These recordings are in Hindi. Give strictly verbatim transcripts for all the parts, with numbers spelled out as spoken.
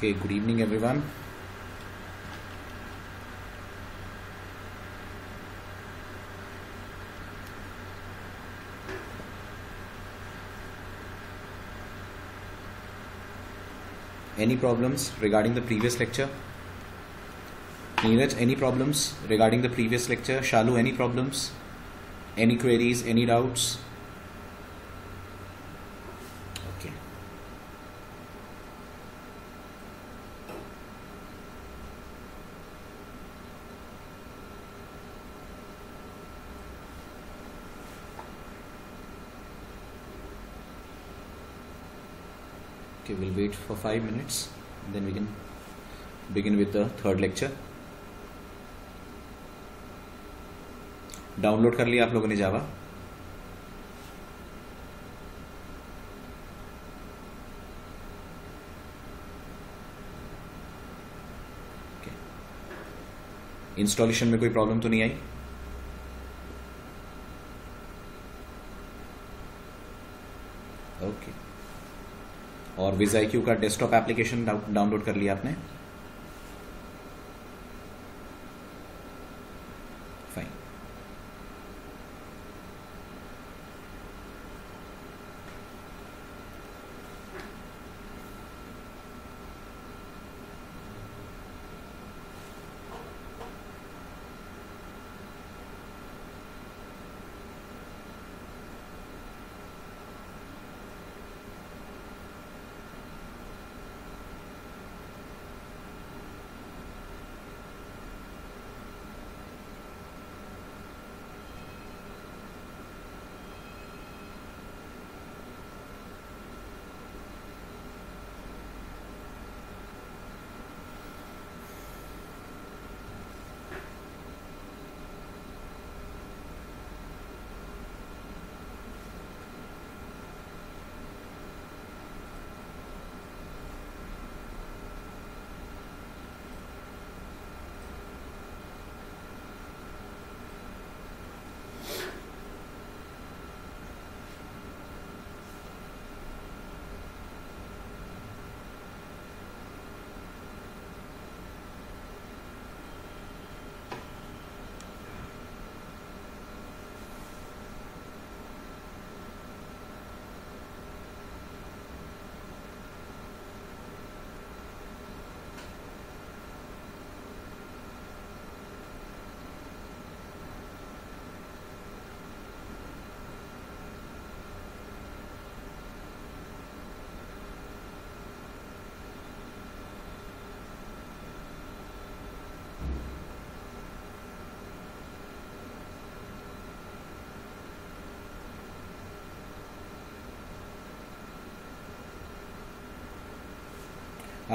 Okay, good evening everyone. Any problems regarding the previous lecture? Neeraj, any problems regarding the previous lecture? Shalu, any problems? Any queries? Any doubts? Okay. Okay, we'll wait for five minutes, then we can begin with the third lecture. Download कर लिया आप लोगों ने जावा? इंस्टॉलेशन में कोई प्रॉब्लम तो नहीं आई? ओके. और विज़ाइक्यू का डेस्कटॉप एप्लीकेशन डाउनलोड कर लिया आपने?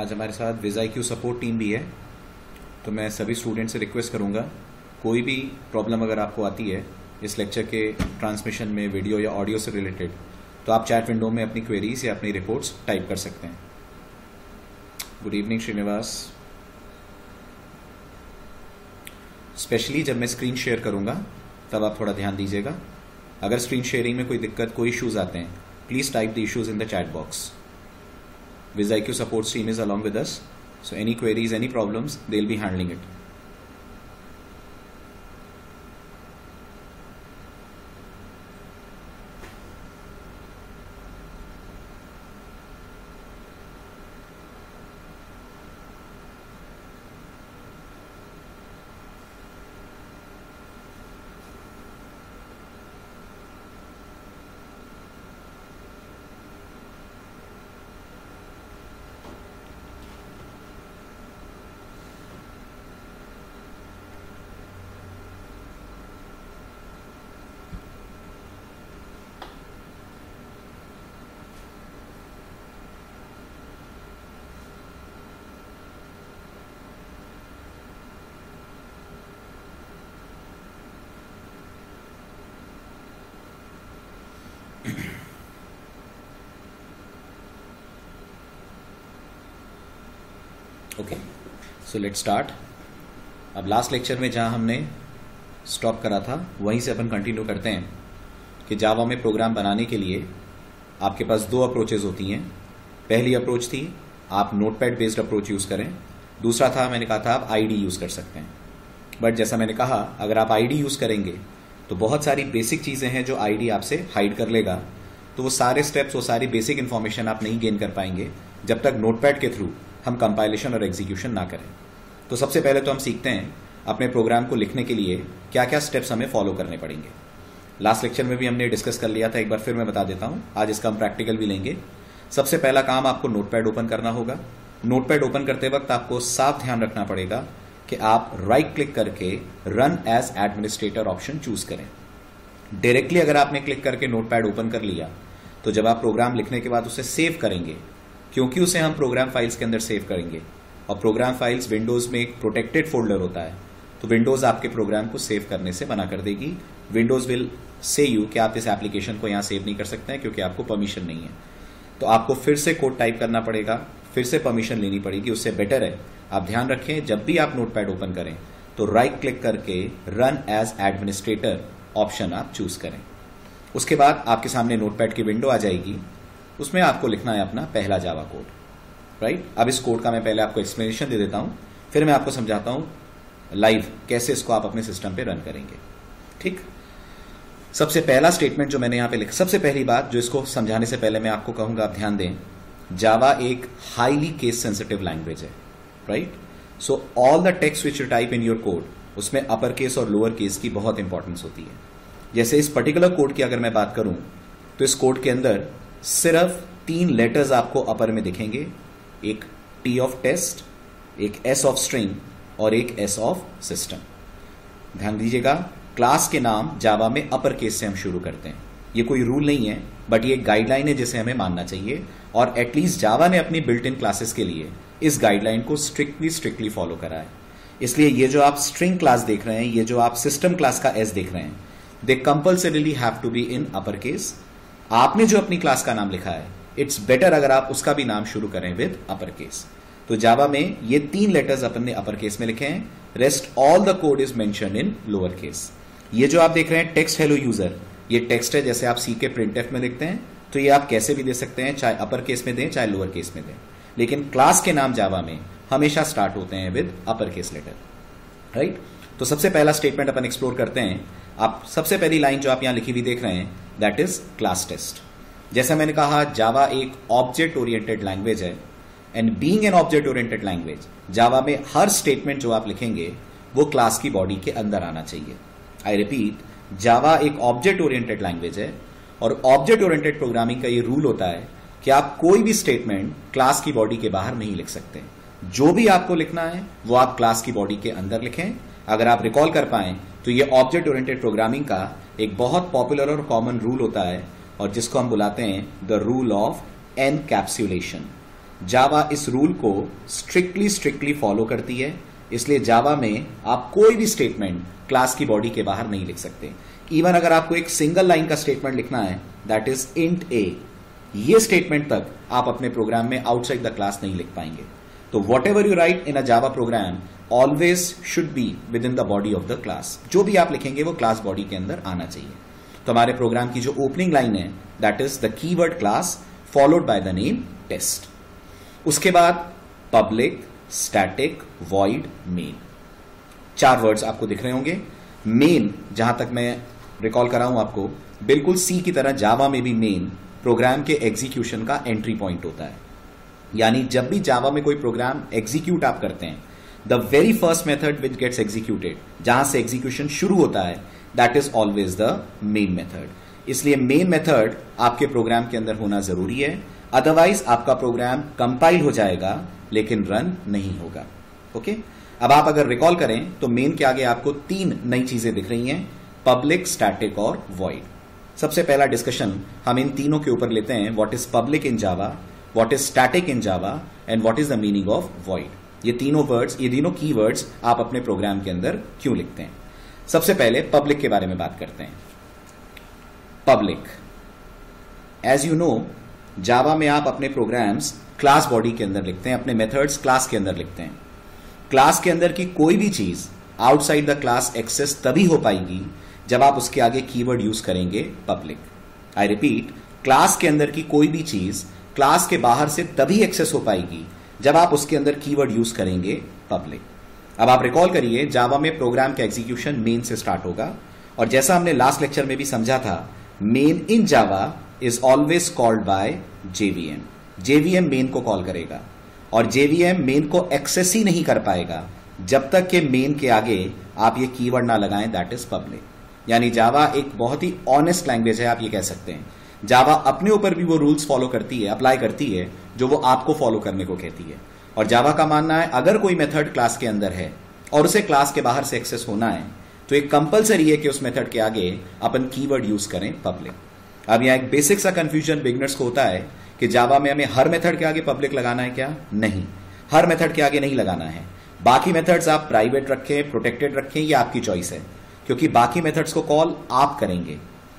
आज हमारे साथ VizaiQ सपोर्ट टीम भी है, तो मैं सभी स्टूडेंट से रिक्वेस्ट करूंगा, कोई भी प्रॉब्लम अगर आपको आती है इस लेक्चर के ट्रांसमिशन में वीडियो या ऑडियो से रिलेटेड, तो आप चैट विंडो में अपनी क्वेरीज या अपनी रिपोर्ट्स टाइप कर सकते हैं. Good evening Srinivas. स्पेशली जब मैं स्क्रीन शेयर करूंगा तब आप थोड़ा ध्यान दीजिएगा. अगर स्क्रीन शेयरिंग में कोई दिक्कत, कोई इशूज आते हैं, please type the issues in the chat box. VizaiQ support team is along with us, so any queries, any problems, they'll be handling it. Okay, so let's start. अब लास्ट लेक्चर में जहां हमने स्टॉप करा था वहीं से अपन कंटिन्यू करते हैं कि जावा में प्रोग्राम बनाने के लिए आपके पास दो अप्रोचेज होती हैं. पहली अप्रोच थी आप नोटपैड बेस्ड अप्रोच यूज करें। दूसरा था, मैंने कहा था आप आईडी यूज कर सकते हैं, बट जैसा मैंने कहा अगर आप आईडी यूज करेंगे तो बहुत सारी बेसिक चीजें हैं जो आईडी आपसे हाइड कर लेगा, तो वो सारे स्टेप्स, वो सारी बेसिक इन्फॉर्मेशन आप नहीं गेन कर पाएंगे जब तक नोटपैड के थ्रू हम कंपाइलेशन और एग्जीक्यूशन ना करें। तो सबसे पहले तो हम सीखते हैं अपने प्रोग्राम को लिखने के लिए क्या क्या स्टेप्स हमें फॉलो करने पड़ेंगे। लास्ट लेक्चर में भी हमने डिस्कस कर लिया था, एक बार फिर मैं बता देता हूं, आज इसका हम प्रैक्टिकल भी लेंगे। सबसे पहला काम, आपको नोटपैड ओपन करना होगा। नोटपैड ओपन करते वक्त आपको साफ ध्यान रखना पड़ेगा कि आप राइट क्लिक करके run as administrator option choose करें। डायरेक्टली अगर आपने क्लिक करके नोटपैड ओपन कर लिया तो जब आप प्रोग्राम लिखने के बाद उसे सेव करेंगे, क्योंकि उसे हम प्रोग्राम फाइल्स के अंदर सेव करेंगे और प्रोग्राम फाइल्स विंडोज में एक प्रोटेक्टेड फोल्डर होता है, तो विंडोज आपके प्रोग्राम को सेव करने से मना कर देगी। विंडोज विल से यू कि आप इस एप्लीकेशन को यहां सेव नहीं कर सकते हैं क्योंकि आपको परमिशन नहीं है। तो आपको फिर से कोड टाइप करना पड़ेगा, फिर से परमिशन लेनी पड़ेगी, उससे बेटर है आप ध्यान रखें जब भी आप नोटपैड ओपन करें तो राइट क्लिक करके रन एज एडमिनिस्ट्रेटर ऑप्शन आप चूज करें। उसके बाद आपके सामने नोटपैड की विंडो आ जाएगी, उसमें आपको लिखना है अपना पहला जावा कोड, राइट। अब इस कोड का मैं पहले आपको एक्सप्लेनेशन दे देता हूं, फिर मैं आपको समझाता हूं लाइव कैसे इसको आप अपने सिस्टम पे रन करेंगे, ठीक। सबसे पहला स्टेटमेंट जो मैंने यहां पे लिखा, सबसे पहली बात जो इसको समझाने से पहले मैं आपको कहूंगा आप ध्यान दें, जावा एक हाईली केस सेंसिटिव लैंग्वेज है, right. So all the text which you type in your code, उसमें अपर केस और लोअर केस की बहुत इंपॉर्टेंस होती है। जैसे इस पर्टिकुलर कोड की अगर मैं बात करूं तो इस कोड के अंदर सिर्फ तीन लेटर्स आपको अपर में दिखेंगे, एक टी ऑफ टेस्ट, एक एस ऑफ स्ट्रिंग और एक एस ऑफ सिस्टम। ध्यान दीजिएगा, क्लास के नाम जावा में अपर केस से हम शुरू करते हैं। ये कोई रूल नहीं है बट ये गाइडलाइन है जिसे हमें मानना चाहिए, और एटलीस्ट जावा ने अपनी बिल्ट इन क्लासेस के लिए इस गाइडलाइन को स्ट्रिक्टली स्ट्रिक्टली फॉलो करा है। इसलिए ये जो आप स्ट्रिंग क्लास देख रहे हैं, ये जो आप सिस्टम क्लास का एस देख रहे हैं, they compulsorily have to be in upper case. आपने जो अपनी क्लास का नाम लिखा है, इट्स बेटर अगर आप उसका भी नाम शुरू करें विद अपर केस। तो जावा में ये तीन लेटर्स अपन ने अपर केस में लिखे हैं, rest all the code is mention in lower case. ये जो आप देख रहे हैं टेक्स्ट हेलो यूजर, ये टेक्स्ट है जैसे आप सी के प्रिंटएफ में लिखते हैं, तो ये आप कैसे भी दे सकते हैं, चाहे अपर केस में दें चाहे लोअर केस में दें, लेकिन क्लास के नाम जावा में हमेशा स्टार्ट होते हैं with upper case letter, right. तो सबसे पहला स्टेटमेंट अपन एक्सप्लोर करते हैं। आप सबसे पहली लाइन जो आप यहां लिखी हुई देख रहे हैं, दैट इज क्लास टेस्ट। जैसा मैंने कहा जावा एक ऑब्जेक्ट ओरिएंटेड लैंग्वेज है, and being an object oriented language Java में हर स्टेटमेंट जो आप लिखेंगे वो क्लास की बॉडी के अंदर आना चाहिए। आई रिपीट, जावा एक ऑब्जेक्ट ओरिएंटेड लैंग्वेज है और ऑब्जेक्ट ओरिएंटेड प्रोग्रामिंग का ये रूल होता है कि आप कोई भी स्टेटमेंट क्लास की बॉडी के बाहर नहीं लिख सकते। जो भी आपको लिखना है वो आप क्लास की बॉडी के अंदर लिखें। अगर आप रिकॉल कर पाएं तो ये ऑब्जेक्ट ओरिएंटेड प्रोग्रामिंग का एक बहुत पॉपुलर और कॉमन रूल होता है, और जिसको हम बुलाते हैं the rule of encapsulation. Java इस रूल को स्ट्रिक्टली स्ट्रिक्टली फॉलो करती है, इसलिए जावा में आप कोई भी स्टेटमेंट क्लास की बॉडी के बाहर नहीं लिख सकते। इवन अगर आपको एक सिंगल लाइन का स्टेटमेंट लिखना है, दैट इज इंट ए, ये स्टेटमेंट तक आप अपने प्रोग्राम में आउटसाइड द क्लास नहीं लिख पाएंगे। तो whatever you write in a Java program always should be within the body of the class. जो भी आप लिखेंगे वो क्लास बॉडी के अंदर आना चाहिए। तो हमारे प्रोग्राम की जो ओपनिंग लाइन है, that is the keyword class followed by the name test. उसके बाद पब्लिक स्टैटिक वॉइड मेन, चार वर्ड्स आपको दिख रहे होंगे। मेन, जहां तक मैं रिकॉल कराऊं आपको, बिल्कुल सी की तरह जावा में भी मेन प्रोग्राम के एग्जीक्यूशन का एंट्री पॉइंट होता है। यानी जब भी जावा में कोई प्रोग्राम एग्जीक्यूट आप करते हैं, the very first method which gets executed, जहां से एग्जीक्यूशन शुरू होता है, that is always the main method. इसलिए मेन मेथड आपके प्रोग्राम के अंदर होना जरूरी है, अदरवाइज आपका प्रोग्राम कंपाइल हो जाएगा लेकिन रन नहीं होगा, ओके okay? अब आप अगर रिकॉल करें तो मेन के आगे आपको तीन नई चीजें दिख रही हैं, पब्लिक स्टैटिक और वॉइड। सबसे पहला डिस्कशन हम इन तीनों के ऊपर लेते हैं, what is public in Java, what is static in Java and what is the meaning of void. ये तीनों वर्ड्स, ये तीनों कीवर्ड्स आप अपने प्रोग्राम के अंदर क्यों लिखते हैं। सबसे पहले पब्लिक के बारे में बात करते हैं। Public, as you know, Java में आप अपने प्रोग्राम्स क्लास बॉडी के अंदर लिखते हैं, अपने मेथड्स क्लास के अंदर लिखते हैं। क्लास के अंदर की कोई भी चीज आउटसाइड द क्लास एक्सेस तभी हो पाएगी जब आप उसके आगे कीवर्ड यूज करेंगे पब्लिक। आई रिपीट, क्लास के अंदर की कोई भी चीज क्लास के बाहर से तभी एक्सेस हो पाएगी जब आप उसके अंदर कीवर्ड यूज करेंगे पब्लिक। अब आप रिकॉल करिए, जावा में प्रोग्राम का एग्जीक्यूशन मेन से स्टार्ट होगा, और जैसा हमने लास्ट लेक्चर में भी समझा था, main in Java is always called by JVM. JVM main को कॉल करेगा, और जेवीएम मेन को एक्सेस ही नहीं कर पाएगा जब तक के मेन के आगे आप ये कीवर्ड ना लगाएं, दैट इज पब्लिक। यानी जावा एक बहुत ही ऑनेस्ट लैंग्वेज है, आप ये कह सकते हैं। जावा अपने ऊपर भी वो रूल्स फॉलो करती है, अप्लाई करती है, जो वो आपको फॉलो करने को कहती है। और जावा का मानना है अगर कोई मेथड क्लास के अंदर है और उसे क्लास के बाहर से एक्सेस होना है तो एक कंपलसरी है कि उस मेथड के आगे अपन कीवर्ड यूज करें पब्लिक। अब यहाँ एक बेसिक सा कंफ्यूजन बिगिनर्स को होता है कि जावा में हमें हर मेथड के आगे पब्लिक लगाना है क्या? नहीं, हर मेथड के आगे नहीं लगाना है। बाकी मेथड्स आप प्राइवेट रखें, प्रोटेक्टेड रखें, ये आपकी चॉइस है, क्योंकि बाकी मेथड्स को कॉल आप करेंगे।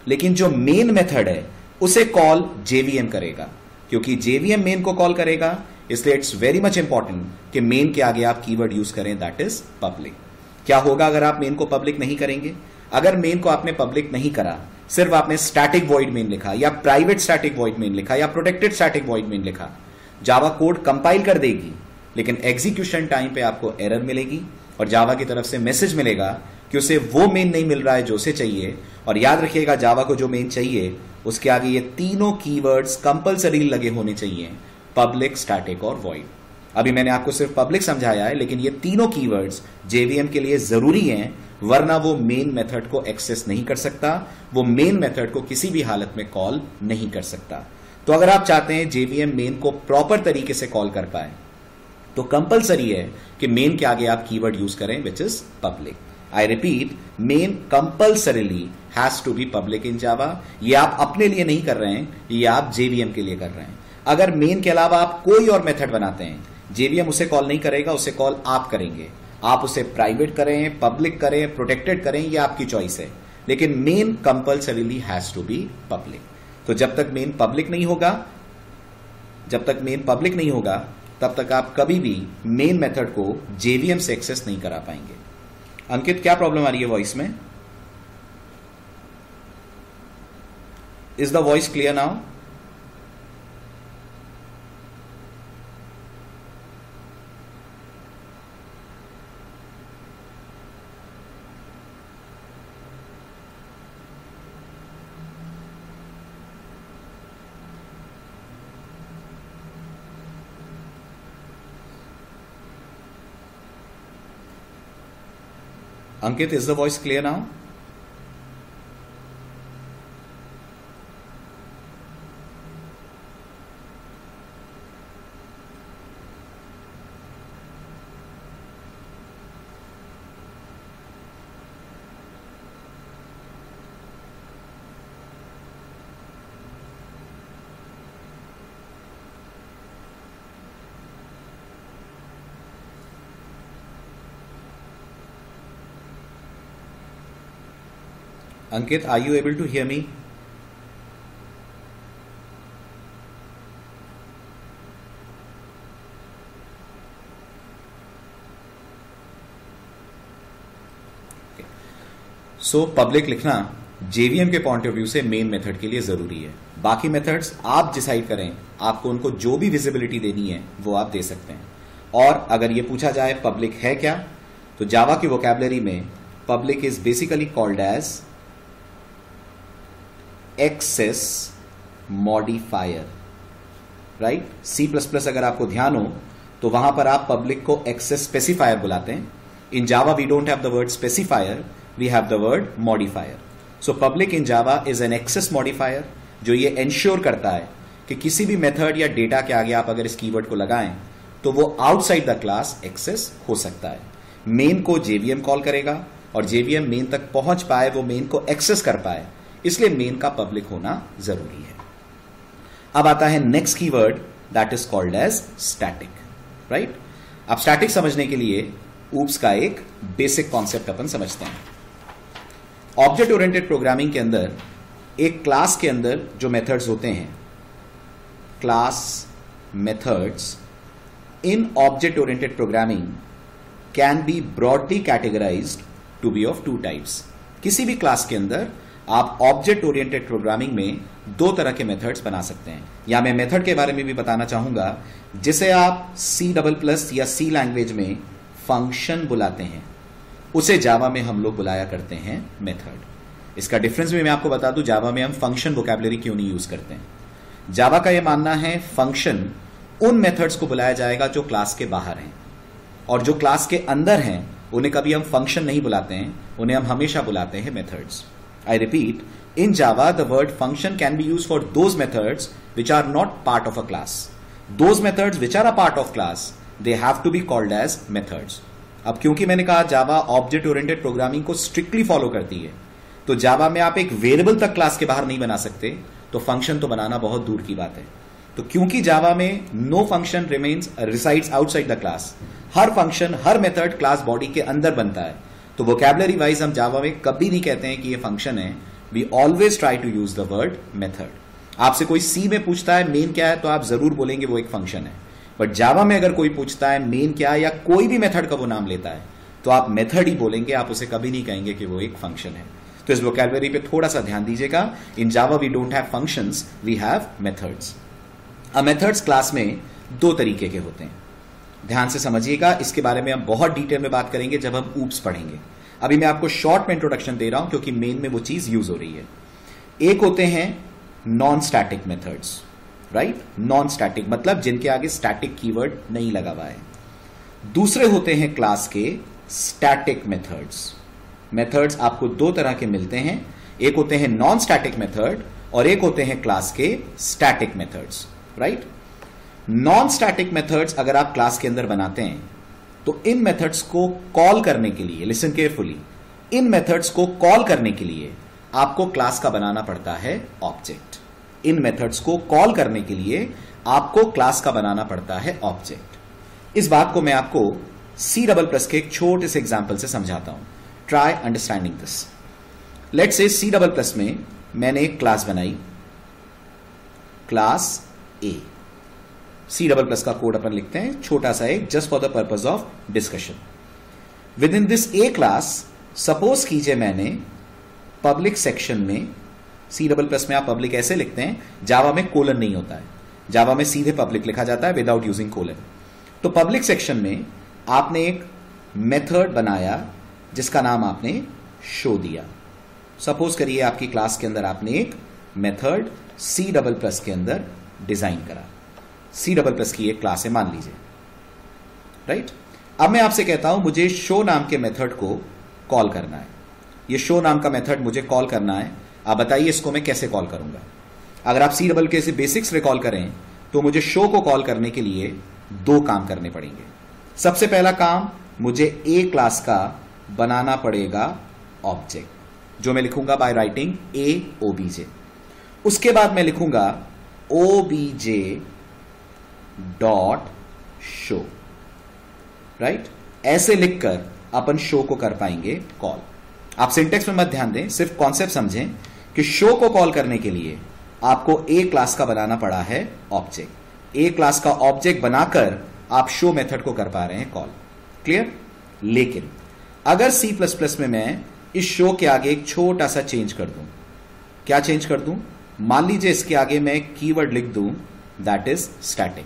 लेकिन जो मेन मेथड है उसे कॉल जेवीएम करेगा, क्योंकि जेवीएम मेन को कॉल करेगा, इसलिए इट्स वेरी मच इंपॉर्टेंट कि मेन के आगे आप कीवर्ड यूज करें, दैट इज पब्लिक। क्या होगा अगर आप मेन को पब्लिक नहीं करेंगे? अगर मेन को आपने पब्लिक नहीं करा, सिर्फ आपने स्टैटिक वॉइड मेन लिखा या प्राइवेट स्टैटिक वॉइड मेन लिखा या प्रोटेक्टेड स्टैटिक वॉइड मेन लिखा, जावा कोड कंपाइल कर देगी, लेकिन एग्जीक्यूशन टाइम पे आपको एरर मिलेगी और जावा की तरफ से मैसेज मिलेगा कि उसे वो मेन नहीं मिल रहा है जो उसे चाहिए। और याद रखिएगा, जावा को जो मेन चाहिए उसके आगे ये तीनों कीवर्ड्स कंपल्सरी लगे होने चाहिए, पब्लिक, स्टैटिक और वॉइड। अभी मैंने आपको सिर्फ पब्लिक समझाया है, लेकिन ये तीनों कीवर्ड्स जेवीएम के लिए जरूरी हैं, वरना वो मेन मेथड को एक्सेस नहीं कर सकता, वो मेन मेथड को किसी भी हालत में कॉल नहीं कर सकता। तो अगर आप चाहते हैं जेवीएम मेन को प्रॉपर तरीके से कॉल कर पाए तो कंपल्सरी है कि मेन के आगे आप कीवर्ड यूज करें which is public. I repeat, main compulsorily has to be public in Java. ये आप अपने लिए नहीं कर रहे हैं, ये आप जेवीएम के लिए कर रहे हैं। अगर मेन के अलावा आप कोई और मेथड बनाते हैं, जेवीएम उसे कॉल नहीं करेगा, उसे कॉल आप करेंगे। आप उसे प्राइवेट करें, पब्लिक करें, प्रोटेक्टेड करें, ये आपकी चॉइस है, लेकिन main compulsorily has to be public. तो जब तक मेन पब्लिक नहीं होगा, जब तक मेन पब्लिक नहीं होगा तब तक आप कभी भी मेन मेथड को जेवीएम से एक्सेस नहीं करा पाएंगे। अंकित, क्या प्रॉब्लम आ रही है वॉइस में? Is the voice clear now? Ankit, is the voice clear now? Ankit, are you able to hear me? Okay. So public लिखना जेवीएम के पॉइंट ऑफ व्यू से मेन मेथड के लिए जरूरी है। बाकी मेथड्स आप डिसाइड करें, आपको उनको जो भी विजिबिलिटी देनी है वो आप दे सकते हैं। और अगर ये पूछा जाए पब्लिक है क्या, तो जावा की वोकैबुलरी में public is basically called as access modifier, right? C plus plus अगर आपको ध्यान हो तो वहां पर आप पब्लिक को एक्सेस स्पेसिफायर बुलाते हैं। In Java we don't have the word specifier, we have the word modifier. So public in Java is an access modifier, जो ये एंश्योर करता है कि किसी भी मेथड या डेटा के आगे आप अगर इस कीवर्ड को लगाएं तो वो आउटसाइड द क्लास एक्सेस हो सकता है। मेन को जेवीएम कॉल करेगा और जेवीएम मेन तक पहुंच पाए, वो मेन को एक्सेस कर पाए, इसलिए मेन का पब्लिक होना जरूरी है। अब आता है next keyword, that is called as static, right? अब स्टैटिक समझने के लिए ऊप्स का एक बेसिक कॉन्सेप्ट अपन समझते हैं। ऑब्जेक्ट ओरिएंटेड प्रोग्रामिंग के अंदर एक क्लास के अंदर जो मेथड्स होते हैं, class methods in object oriented programming can be broadly categorised to be of two types. किसी भी क्लास के अंदर आप ऑब्जेक्ट ओरिएंटेड प्रोग्रामिंग में दो तरह के मेथड्स बना सकते हैं, या मैं मेथड के बारे में भी बताना चाहूंगा जिसे आप सी डबल प्लस या सी लैंग्वेज में फंक्शन बुलाते हैं, उसे जावा में हम लोग बुलाया करते हैं मेथड। इसका डिफरेंस भी मैं आपको बता दूं, जावा में हम फंक्शन वोकैबुलरी क्यों नहीं यूज करते हैं। जावा का यह मानना है फंक्शन उन मेथड्स को बुलाया जाएगा जो क्लास के बाहर हैं, और जो क्लास के अंदर हैं उन्हें कभी हम फंक्शन नहीं बुलाते हैं, उन्हें हम हमेशा बुलाते हैं methods. I repeat, in Java the word function can be used for those methods which are not part of a class. Those methods which are a part of class, they have to be called as methods. अब क्योंकि मैंने कहा Java ऑब्जेक्ट ओरिएंटेड प्रोग्रामिंग को स्ट्रिक्टली फॉलो करती है, तो Java में आप एक वेरिएबल तक क्लास के बाहर नहीं बना सकते, तो फंक्शन तो बनाना बहुत दूर की बात है। तो क्योंकि Java में no function remains resides outside the class, हर फंक्शन हर मेथड क्लास बॉडी के अंदर बनता है, तो वोकैबुलरी वाइज हम जावा में कभी नहीं कहते हैं कि ये फंक्शन है। We always try to use the word method. आपसे कोई सी में पूछता है मेन क्या है, तो आप जरूर बोलेंगे वो एक फंक्शन है, बट जावा में अगर कोई पूछता है मेन क्या है, या कोई भी मेथड का वो नाम लेता है, तो आप मेथड ही बोलेंगे, आप उसे कभी नहीं कहेंगे कि वो एक फंक्शन है। तो इस वोकैबुलरी पे थोड़ा सा ध्यान दीजिएगा। In Java we don't have functions, we have methods. अब मेथड्स क्लास में दो तरीके के होते हैं, ध्यान से समझिएगा, इसके बारे में हम बहुत डिटेल में बात करेंगे जब हम ऊप्स पढ़ेंगे। अभी मैं आपको शॉर्ट में इंट्रोडक्शन दे रहा हूं क्योंकि मेन में वो चीज यूज हो रही है। एक होते हैं non static methods, right, non static मतलब जिनके आगे स्टैटिक कीवर्ड नहीं लगा हुआ है। दूसरे होते हैं क्लास के स्टैटिक मेथड्स। मेथड्स आपको दो तरह के मिलते हैं, एक होते हैं नॉन स्टैटिक मेथड और एक होते हैं क्लास के static methods, right. Non static methods अगर आप क्लास के अंदर बनाते हैं तो इन मेथड्स को कॉल करने के लिए, लिसन केयरफुली, इन मेथड्स को कॉल करने के लिए आपको क्लास का बनाना पड़ता है ऑब्जेक्ट। इन मेथड्स को कॉल करने के लिए आपको क्लास का बनाना पड़ता है ऑब्जेक्ट। इस बात को मैं आपको सी डबल प्लस के एक छोटे से एग्जाम्पल से समझाता हूं, ट्राई अंडरस्टैंडिंग दिस। लेट्स से सी डबल प्लस में मैंने एक क्लास बनाई, class A. C double plus का कोड अपन लिखते हैं, छोटा सा एक, just for the purpose of discussion. Within this A class, suppose कीजिए मैंने पब्लिक सेक्शन में, सी डबल प्लस में आप पब्लिक ऐसे लिखते हैं, जावा में कोलन नहीं होता है, जावा में सीधे पब्लिक लिखा जाता है विदाउट यूजिंग कोलन। तो पब्लिक सेक्शन में आपने एक मेथड बनाया जिसका नाम आपने शो दिया। सपोज करिए आपकी क्लास के अंदर आपने एक मेथड सी डबल प्लस के अंदर डिजाइन करा, सी डबल प्लस की एक क्लास है मान लीजिए, राइट। अब मैं आपसे कहता हूं मुझे शो नाम के मेथड को कॉल करना है, ये शो नाम का मेथड मुझे कॉल करना है। आप बताइए इसको मैं कैसे कॉल करूंगा। अगर आप सी डबल के से बेसिक्स रिकॉल करें तो मुझे शो को कॉल करने के लिए दो काम करने पड़ेंगे। सबसे पहला काम, मुझे ए क्लास का बनाना पड़ेगा ऑब्जेक्ट, जो मैं लिखूंगा by writing A O B J. उसके बाद मैं लिखूंगा O B J dot show, right. ऐसे लिखकर अपन शो को कर पाएंगे कॉल। आप सिंटेक्स में मत ध्यान दें, सिर्फ कॉन्सेप्ट समझें कि शो को कॉल करने के लिए आपको ए क्लास का बनाना पड़ा है ऑब्जेक्ट। ए क्लास का ऑब्जेक्ट बनाकर आप शो मेथड को कर पा रहे हैं कॉल, क्लियर। लेकिन अगर सी प्लस प्लस में मैं इस शो के आगे एक छोटा सा चेंज कर दूं, क्या चेंज कर दूं, मान लीजिए इसके आगे मैं कीवर्ड लिख दूं दैट इज स्टैटिक,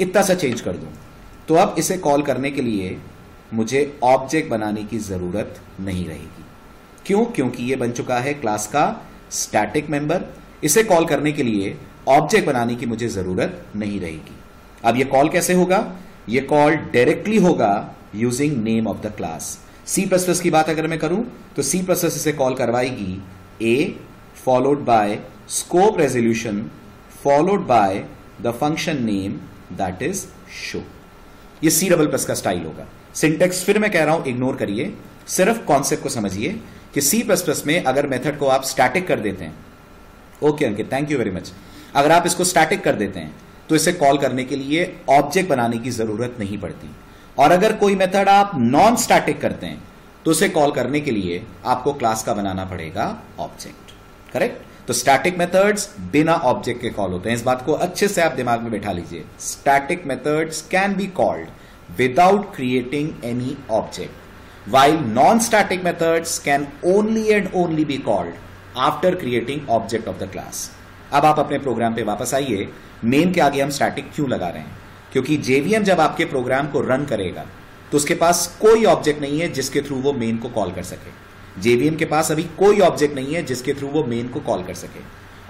इतना सा चेंज कर दूं, तो अब इसे कॉल करने के लिए मुझे ऑब्जेक्ट बनाने की जरूरत नहीं रहेगी। क्यों? क्योंकि ये बन चुका है क्लास का स्टैटिक मेंबर, इसे कॉल करने के लिए ऑब्जेक्ट बनाने की मुझे जरूरत नहीं रहेगी। अब ये कॉल कैसे होगा? ये कॉल डायरेक्टली होगा using name of the class. C plus plus की बात अगर मैं करूं तो सी प्लस प्लस इसे कॉल करवाएगी A followed by scope resolution followed by the function name That is show। ये C डबल प्लस का स्टाइल होगा। सिंटेक्स फिर मैं कह रहा हूं इग्नोर करिए, सिर्फ कॉन्सेप्ट को समझिए कि C प्लस प्लस में अगर मेथड को आप स्टैटिक कर देते हैं, okay Ankit thank you very much, अगर आप इसको स्टैटिक कर देते हैं तो इसे कॉल करने के लिए ऑब्जेक्ट बनाने की जरूरत नहीं पड़ती। और अगर कोई मेथड आप नॉन स्टैटिक करते हैं तो उसे कॉल करने के लिए आपको क्लास का बनाना पड़ेगा ऑब्जेक्ट, करेक्ट। तो स्टैटिक मेथड्स बिना ऑब्जेक्ट के कॉल होते हैं, इस बात को अच्छे से आप दिमाग में बैठा लीजिए। Static methods can be called without creating any object, while non static methods can only and only be called after creating object of the class. अब आप अपने प्रोग्राम पे वापस आइए। नेम के आगे हम स्टैटिक क्यों लगा रहे हैं? क्योंकि जेवीएम जब आपके प्रोग्राम को रन करेगा तो उसके पास कोई ऑब्जेक्ट नहीं है जिसके थ्रू वो मेन को कॉल कर सके। जेवीएम के पास अभी कोई ऑब्जेक्ट नहीं है जिसके थ्रू वो मेन को कॉल कर सके,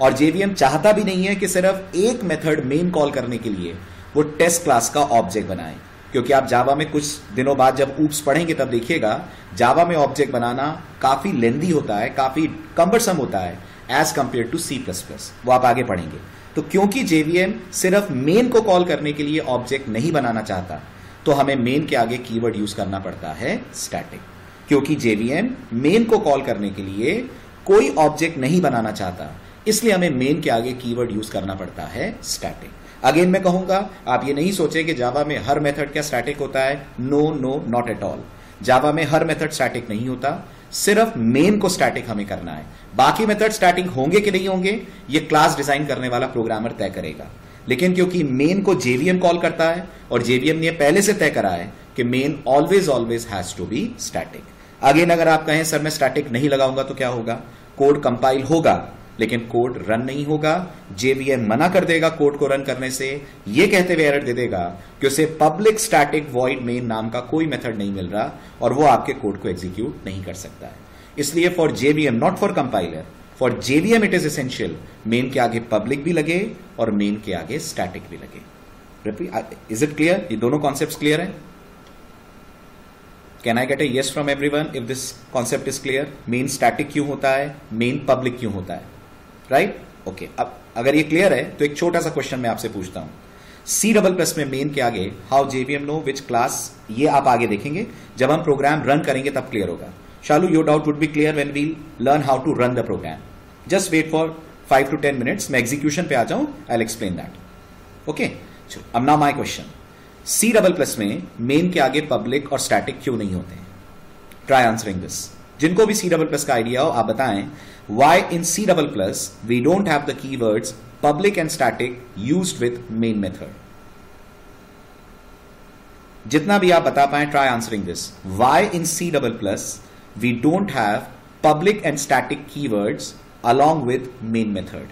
और जेवीएम चाहता भी नहीं है कि सिर्फ एक मेथड मेन कॉल करने के लिए वो टेस्ट क्लास का ऑब्जेक्ट बनाए, क्योंकि आप जावा में कुछ दिनों बाद जब ऊप्स पढ़ेंगे तब देखिएगा जावा में ऑब्जेक्ट बनाना काफी लेंदी होता है, काफी कम्बरसम होता है as compare to C plus plus. वो आप आगे पढ़ेंगे। तो क्योंकि जेवीएम सिर्फ मेन को कॉल करने के लिए ऑब्जेक्ट नहीं बनाना चाहता, तो हमें मेन के आगे कीवर्ड यूज करना पड़ता है स्टैटिक। क्योंकि जेवीएम मेन को कॉल करने के लिए कोई ऑब्जेक्ट नहीं बनाना चाहता, इसलिए हमें मेन के आगे कीवर्ड यूज करना पड़ता है स्टैटिक। अगेन मैं कहूंगा, आप ये नहीं सोचे कि जावा में हर मेथड क्या स्टैटिक होता है। No no not at all. Java में हर मेथड स्टैटिक नहीं होता, सिर्फ मेन को स्टैटिक हमें करना है। बाकी मेथड स्टैटिक होंगे कि नहीं होंगे ये क्लास डिजाइन करने वाला प्रोग्रामर तय करेगा, लेकिन क्योंकि मेन को जेवीएम कॉल करता है और जेवीएम ने पहले से तय करा है कि main always always has to be static. Again अगर आप कहें सर मैं स्टैटिक नहीं लगाऊंगा तो क्या होगा? कोड कंपाइल होगा लेकिन कोड रन नहीं होगा। जेवीएम मना कर देगा कोड को रन करने से, ये कहते हुए एरर दे देगा कि उसे पब्लिक स्टैटिक वॉइड मेन नाम का कोई मेथड नहीं मिल रहा और वो आपके कोड को एग्जीक्यूट नहीं कर सकता है। इसलिए for JVM, not for compiler, for JVM it is essential main के आगे पब्लिक भी लगे और मेन के आगे स्टैटिक भी लगे। Is it clear? ये दोनों कॉन्सेप्ट क्लियर है? Can I get a yes from everyone if this concept is clear? Main static क्यों होता है, मेन पब्लिक क्यों होता है? Right right? Okay okay. अब अगर ये क्लियर है तो एक छोटा सा क्वेश्चन मैं आपसे पूछता हूं। सी डबल प्लस में मेन के आगे how JVM know which class, ये आप आगे देखेंगे जब हम प्रोग्राम रन करेंगे तब क्लियर होगा। Shalu, your doubt would be clear when we learn how to run the program. Just wait for five to ten minutes, मैं एग्जीक्यूशन पे आ जाऊं, I will explain that. Okay, अब now my question, C double plus में मेन के आगे पब्लिक और स्टैटिक क्यों नहीं होते? Try answering this. जिनको भी सी डबल प्लस का आइडिया हो आप बताएं why in C double plus we don't have the keywords public and static used with main method. जितना भी आप बता पाए try answering this. Why in C double plus we don't have public and static keywords along with main method.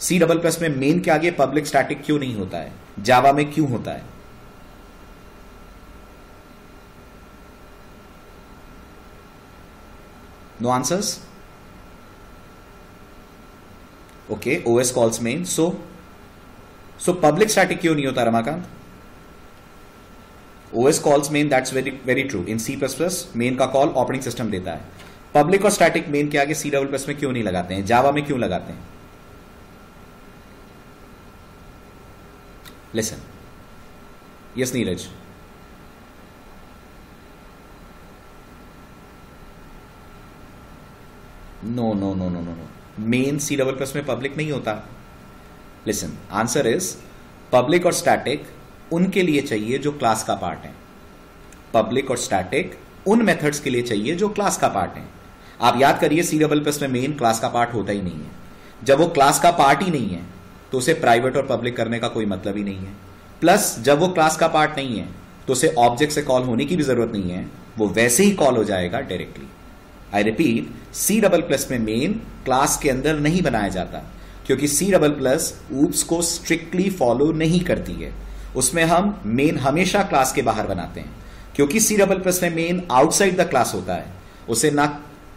C double plus में मेन के आगे पब्लिक स्टैटिक क्यों नहीं होता है, जावा में क्यों होता है? No answers? Okay, O S calls main. So, so public static क्यों नहीं होता Ramakant? O S calls main, that's very very true. In C++ main का कॉल ऑपरेटिंग सिस्टम देता है। पब्लिक और स्टैटिक मेन के आगे C डबल प्लस में क्यों नहीं लगाते हैं, जावा में क्यों लगाते हैं? Listen. Yes, Neeraj. No no no no no no main C double plus में पब्लिक नहीं होता। लिसन, आंसर इज पब्लिक और स्टैटिक उनके लिए चाहिए जो क्लास का पार्ट है। पब्लिक और स्टैटिक उन मेथड्स के लिए चाहिए जो क्लास का पार्ट है। आप याद करिए सी डबल प्लस में मेन क्लास का पार्ट होता ही नहीं है। जब वो क्लास का पार्ट ही नहीं है तो उसे प्राइवेट और पब्लिक करने का कोई मतलब ही नहीं है। प्लस जब वो क्लास का पार्ट नहीं है तो उसे ऑब्जेक्ट से कॉल होने की भी जरूरत नहीं है, वो वैसे ही कॉल हो जाएगा directly. I repeat, C double plus में मेन क्लास के अंदर नहीं बनाया जाता क्योंकि सी डबल प्लस ऊप्स को स्ट्रिक्टली फॉलो नहीं करती है। उसमें हम मेन हमेशा क्लास के बाहर बनाते हैं क्योंकि सी डबल प्लस में मेन आउटसाइड द क्लास होता है। उसे ना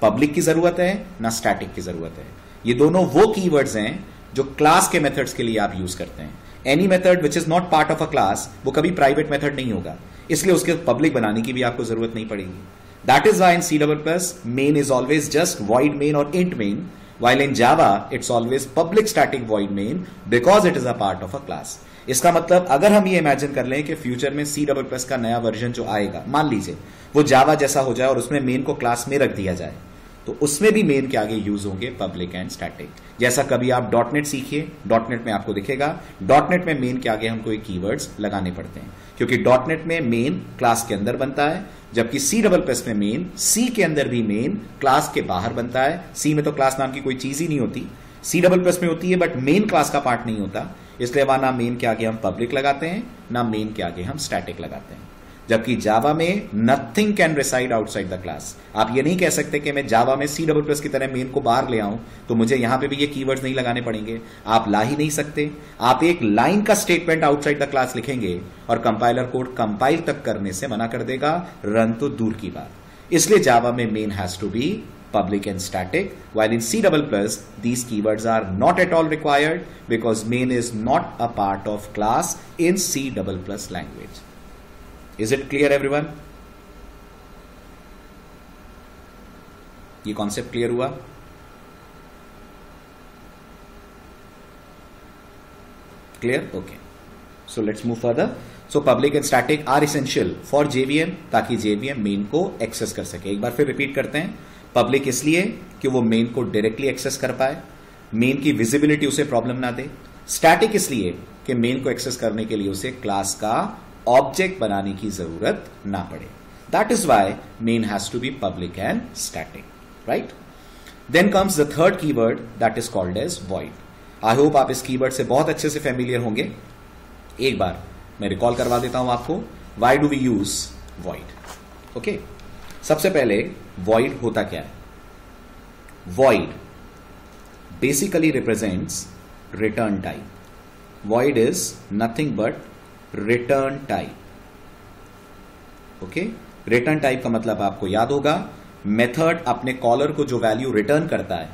पब्लिक की जरूरत है ना स्टैटिक की जरूरत है। ये दोनों वो कीवर्ड्स हैं जो क्लास के मेथड्स के लिए आप यूज करते हैं। Any method which is not part of a class वो कभी प्राइवेट मेथड नहीं होगा, इसलिए उसके पब्लिक बनाने की भी आपको जरूरत नहीं पड़ेगी। That is why in C double plus main is always just void main or int main, while in Java it's always public static void main because it is a part of a class. इसका मतलब अगर हम ये इमेजिन कर लें कि फ्यूचर में C double plus का नया वर्जन जो आएगा, मान लीजिए वो Java जैसा हो जाए और उसमें मेन को क्लास में रख दिया जाए, तो उसमें भी मेन के आगे यूज होंगे पब्लिक एंड स्टैटिक। जैसा कभी आप डॉट नेट सीखिए, डॉट नेट में आपको दिखेगा डॉट नेट में मेन के आगे हमको एक कीवर्ड्स लगाने पड़ते हैं क्योंकि डॉट नेट में मेन क्लास के अंदर बनता है, जबकि सी डबल प्लस में मेन सी के अंदर भी मेन क्लास के बाहर बनता है। सी में तो क्लास नाम की कोई चीज ही नहीं होती, सी डबल प्लस में होती है बट मेन क्लास का पार्ट नहीं होता, इसलिए वहां ना मेन के आगे हम पब्लिक लगाते हैं ना मेन के आगे हम स्टैटिक लगाते हैं। जबकि जावा में nothing can reside outside the class. आप ये नहीं कह सकते कि मैं जावा में सी डबल प्लस की तरह मेन को बाहर ले आऊं तो मुझे यहां पे भी ये कीवर्ड्स नहीं लगाने पड़ेंगे, आप ला ही नहीं सकते। आप एक लाइन का स्टेटमेंट आउटसाइड द क्लास लिखेंगे और कंपाइलर कोड कंपाइल तक करने से मना कर देगा, रन तो दूर की बात। इसलिए जावा में main has to be public and static, while in C double plus these keywords are not at all required because main is not a part of class in C double plus language. Is it clear everyone? ये concept clear हुआ? Clear? Okay. So let's move further. So public and static are essential for J V M ताकि J V M main को access कर सके। एक बार फिर repeat करते हैं। पब्लिक इसलिए कि वो मेन को डायरेक्टली एक्सेस कर पाए, मेन की विजिबिलिटी उसे प्रॉब्लम ना दे। स्टैटिक इसलिए कि मेन को एक्सेस करने के लिए उसे क्लास का ऑब्जेक्ट बनाने की जरूरत ना पड़े। That is why main has to be public and static, right. Then comes the third keyword that is called as void. I hope आप इस कीवर्ड से बहुत अच्छे से फेमिलियर होंगे। एक बार मैं रिकॉल करवा देता हूं आपको, why do we use void. Okay, सबसे पहले void होता क्या है? void basically represents return type. void is nothing but return type. okay, return type का मतलब आपको याद होगा, method अपने caller को जो value return करता है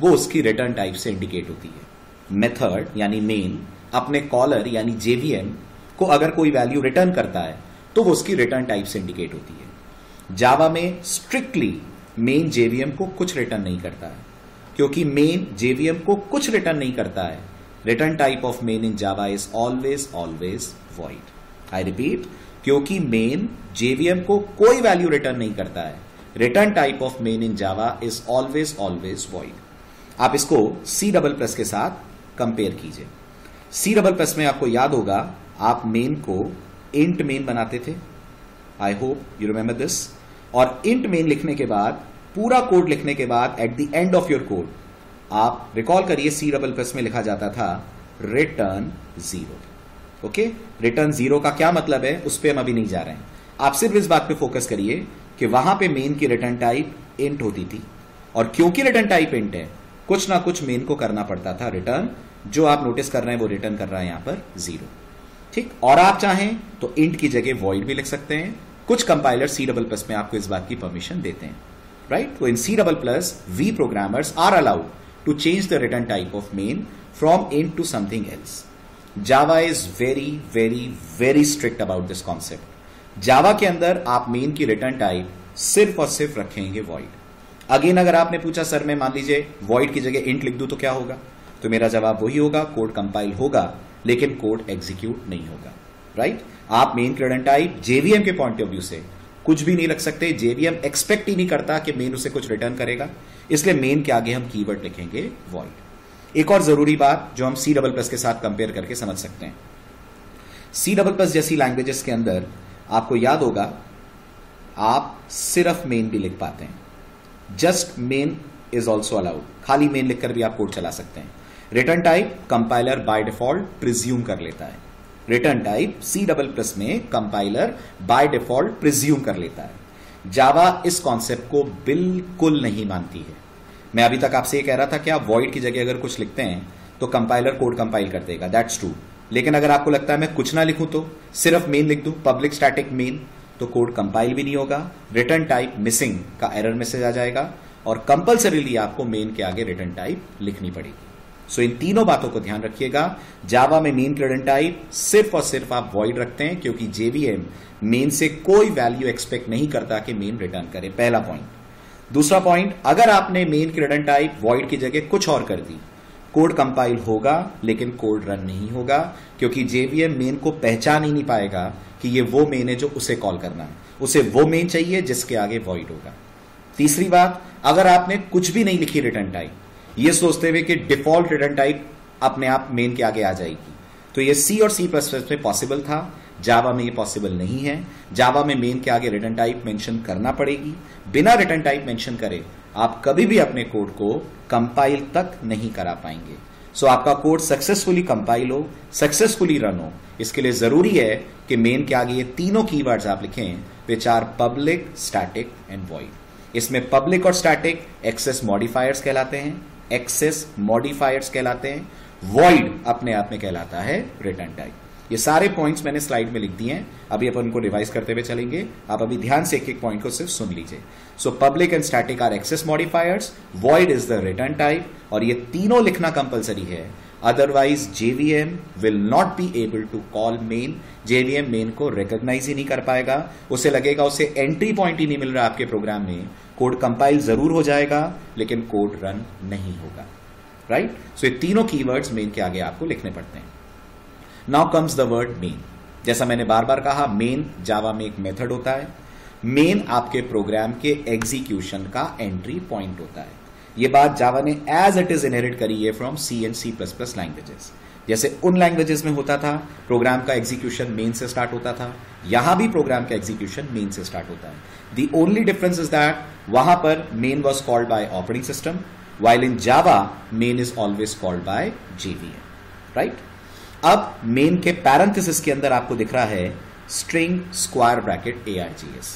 वो उसकी return type से indicate होती है। method यानी main अपने caller यानी J V M को अगर कोई value return करता है तो वो उसकी return type से indicate होती है। जावा में स्ट्रिक्टली मेन जेवीएम को कुछ रिटर्न नहीं करता है, क्योंकि मेन जेवीएम को कुछ रिटर्न नहीं करता है। Return type of main in Java is always always void. I repeat, क्योंकि मेन जेवीएम को कोई वैल्यू रिटर्न नहीं करता है, return type of main in Java is always always void. आप इसको सी डबल प्लस के साथ कंपेयर कीजिए। सी डबल प्लस में आपको याद होगा आप मेन को इंट मेन बनाते थे, I hope you remember this. और इंट मेन लिखने के बाद, पूरा कोड लिखने के बाद, at the end of your code आप रिकॉल करिए सी डबल प्लस में लिखा जाता था return zero. Okay, return zero का क्या मतलब है उस पर हम अभी नहीं जा रहे हैं। आप सिर्फ इस बात पे फोकस करिए कि वहां पे मेन की रिटर्न टाइप इंट होती थी, और क्योंकि रिटर्न टाइप इंट है कुछ ना कुछ मेन को करना पड़ता था रिटर्न। जो आप नोटिस कर रहे हैं वो रिटर्न कर रहा है यहां पर जीरो, ठीक। और आप चाहें तो इंट की जगह वॉइड भी लिख सकते हैं। कुछ कंपाइलर सी डबल प्लस में आपको इस बात की परमिशन देते हैं, राइट। तो in C double plus we programmers are allowed to change the return type of main from int to something else. Java is very very very strict about this concept. Java के अंदर आप मेन की रिटर्न टाइप सिर्फ और सिर्फ रखेंगे वॉइड। अगेन अगर आपने पूछा सर मैं मान लीजिए वॉइड की जगह इंट लिख दूं तो क्या होगा, तो मेरा जवाब वही होगा, कोड कंपाइल होगा लेकिन कोड एग्जीक्यूट नहीं होगा, राइट right? आप मेन की रिटर्न टाइप जेवीएम के पॉइंट ऑफ व्यू से कुछ भी नहीं रख सकते। जेवीएम एक्सपेक्ट ही नहीं करता कि मेन उसे कुछ रिटर्न करेगा, इसलिए मेन के आगे हम कीवर्ड लिखेंगे void। एक और जरूरी बात जो हम सी डबल प्लस के साथ कंपेयर करके समझ सकते हैं, सी डबल प्लस जैसी लैंग्वेजेस के अंदर आपको याद होगा आप सिर्फ मेन भी लिख पाते हैं। Just main is also allowed, खाली मेन लिखकर भी आप कोड चला सकते हैं। Return type compiler by default presume कर लेता है। Return type C double plus में कंपाइलर बाय डिफॉल्ट प्रिज्यूम कर लेता है। जावा इस कॉन्सेप्ट को बिल्कुल नहीं मानती है। मैं अभी तक आपसे ये कह रहा था कि आप void की जगह अगर कुछ लिखते हैं तो कंपाइलर कोड कंपाइल कर देगा, दैट्स ट्रू। लेकिन अगर आपको लगता है मैं कुछ ना लिखूं तो सिर्फ मेन लिख दूं, पब्लिक स्टैटिक मेन, तो कोड कंपाइल भी नहीं होगा, रिटर्न टाइप मिसिंग का एरर मैसेज आ जाएगा और कंपल्सरीली आपको मेन के आगे रिटर्न टाइप लिखनी पड़ेगी। सो so, इन तीनों बातों को ध्यान रखिएगा। जावा में मेन की रिटर्न टाइप सिर्फ और सिर्फ आप void रखते हैं, क्योंकि जेवीएम मेन से कोई वैल्यू एक्सपेक्ट नहीं करता कि मेन रिटर्न करे, पहला पॉइंट। दूसरा पॉइंट, अगर आपने मेन की रिटर्न टाइप void की जगह कुछ और कर दी, कोड कंपाइल होगा लेकिन कोड रन नहीं होगा, क्योंकि जेवीएम मेन को पहचान ही नहीं पाएगा कि ये वो मेन है जो उसे कॉल करना है। उसे वो मेन चाहिए जिसके आगे void होगा। तीसरी बात, अगर आपने कुछ भी नहीं लिखी रिटर्न टाइप ये सोचते हुए कि डिफॉल्ट रिटर्न टाइप अपने आप मेन के आगे आ जाएगी, तो ये सी और सी प्लस प्लस में पॉसिबल था, जावा में ये पॉसिबल नहीं है। जावा में मेन के आगे रिटर्न टाइप मेंशन करना पड़ेगी। बिना रिटर्न टाइप मेंशन करे आप कभी भी अपने कोड को कंपाइल तक नहीं करा पाएंगे। सो आपका कोड सक्सेसफुली कंपाइल हो, सक्सेसफुली रन हो. इसके लिए जरूरी है कि मेन के आगे ये तीनों कीवर्ड्स आप लिखें which are public, static and void. इसमें पब्लिक और स्टैटिक एक्सेस मॉडिफायर्स कहलाते हैं, एक्सेस मॉडिफायर्स कहलाते हैं. वॉइड अपने आप में कहलाता है रिटर्न टाइप. ये सारे पॉइंट्स मैंने स्लाइड में लिख दिए हैं, अभी अपन उनको रिवाइज करते हुए चलेंगे. आप अभी ध्यान से एक एक पॉइंट को सिर्फ सुन लीजिए. So public and static are access modifiers, void is the return type, और ये तीनों लिखना कंपलसरी है. Otherwise JVM will not be able to call main. JVM main को रिकॉग्नाइज ही नहीं कर पाएगा. उसे लगेगा उसे एंट्री पॉइंट ही नहीं मिल रहा आपके प्रोग्राम में. कोड कंपाइल जरूर हो जाएगा लेकिन कोड रन नहीं होगा. Right right? सो so, ये तीनों कीवर्ड्स मेन के आगे आपको लिखने पड़ते हैं. Now comes the word main. जैसा मैंने बार बार कहा, मेन जावा में एक मेथड होता है. मेन आपके प्रोग्राम के एग्जीक्यूशन का एंट्री पॉइंट होता है. ये बात जावा ने एज इट इज इनहेरिट करी है from C and C plus plus languages. जैसे उन लैंग्वेजेस में होता था प्रोग्राम का एग्जीक्यूशन मेन से स्टार्ट होता था, यहां भी प्रोग्राम का एग्जीक्यूशन मेन से स्टार्ट होता है. The only difference is that वहां पर main was called by operating system, while in Java, main is always called by J V M, right? अब main के parenthesis के अंदर आपको दिख रहा है string square bracket args.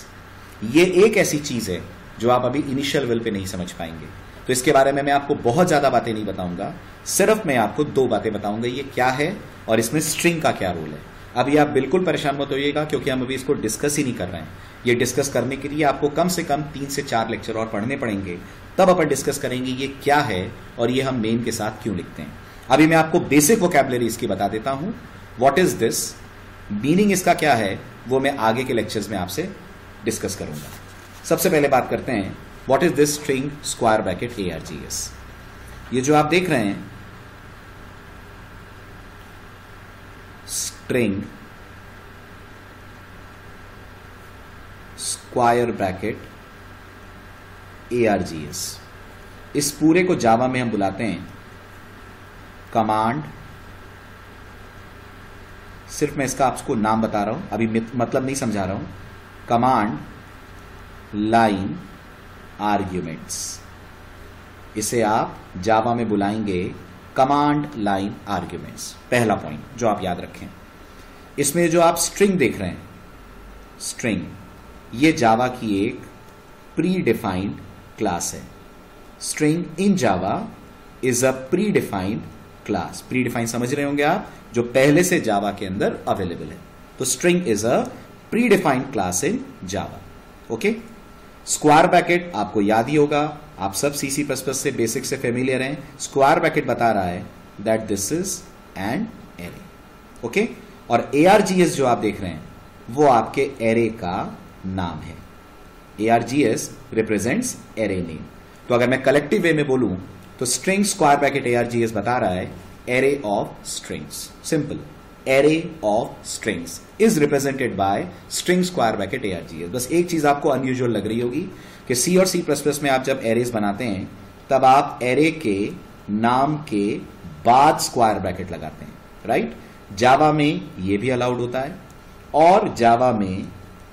ये एक ऐसी चीज है जो आप अभी initial will पे नहीं समझ पाएंगे, तो इसके बारे में मैं आपको बहुत ज्यादा बातें नहीं बताऊंगा. सिर्फ मैं आपको दो बातें बताऊंगा, ये क्या है और इसमें string का क्या रोल है. अभी आप बिल्कुल परेशान मत होइएगा क्योंकि हम अभी इसको डिस्कस ही नहीं कर रहे हैं. ये डिस्कस करने के लिए आपको कम से कम तीन से चार लेक्चर और पढ़ने पड़ेंगे, तब अपन डिस्कस करेंगे ये क्या है और ये हम मेन के साथ क्यों लिखते हैं. अभी मैं आपको बेसिक वोकैबुलरी इसकी बता देता हूं. व्हाट इज दिस, मीनिंग इसका क्या है, वो मैं आगे के लेक्चर्स में आपसे डिस्कस करूंगा. सबसे पहले बात करते हैं what is this string square bracket args. ये जो आप देख रहे हैं स्ट्रिंग स्क्वायर ब्रैकेट args, इस पूरे को जावा में हम बुलाते हैं कमांड. सिर्फ मैं इसका आपको नाम बता रहा हूं, अभी मतलब नहीं समझा रहा हूं. कमांड लाइन आर्ग्यूमेंट्स, इसे आप जावा में बुलाएंगे कमांड लाइन आर्ग्यूमेंट्स. पहला पॉइंट जो आप याद रखें, इसमें जो आप स्ट्रिंग देख रहे हैं स्ट्रिंग, ये जावा की एक प्री डिफाइंड क्लास है. String in Java is a predefined class. Predefined समझ रहे होंगे आप, जो पहले से जावा के अंदर अवेलेबल है. तो string is a predefined class in Java. Okay, square bracket आपको याद ही होगा, आप सब सी सी प्लस प्लस से बेसिक से फेमिलियर हैं. स्क्वायर ब्रैकेट बता रहा है that this is an array. Okay, और args जो आप देख रहे हैं वो आपके एरे का नाम है. args represents array name. तो अगर मैं कलेक्टिव वे में बोलूं तो स्ट्रिंग स्क्वायर ब्रैकेट args बता रहा है array of strings. Simple, array of strings is represented by string square bracket args. बस एक चीज आपको अनयूजुअल लग रही होगी कि सी और सी प्लस प्लस में आप जब एरेज बनाते हैं तब आप एरे के नाम के बाद स्क्वायर ब्रैकेट लगाते हैं. Right right? जावा में यह भी अलाउड होता है, और जावा में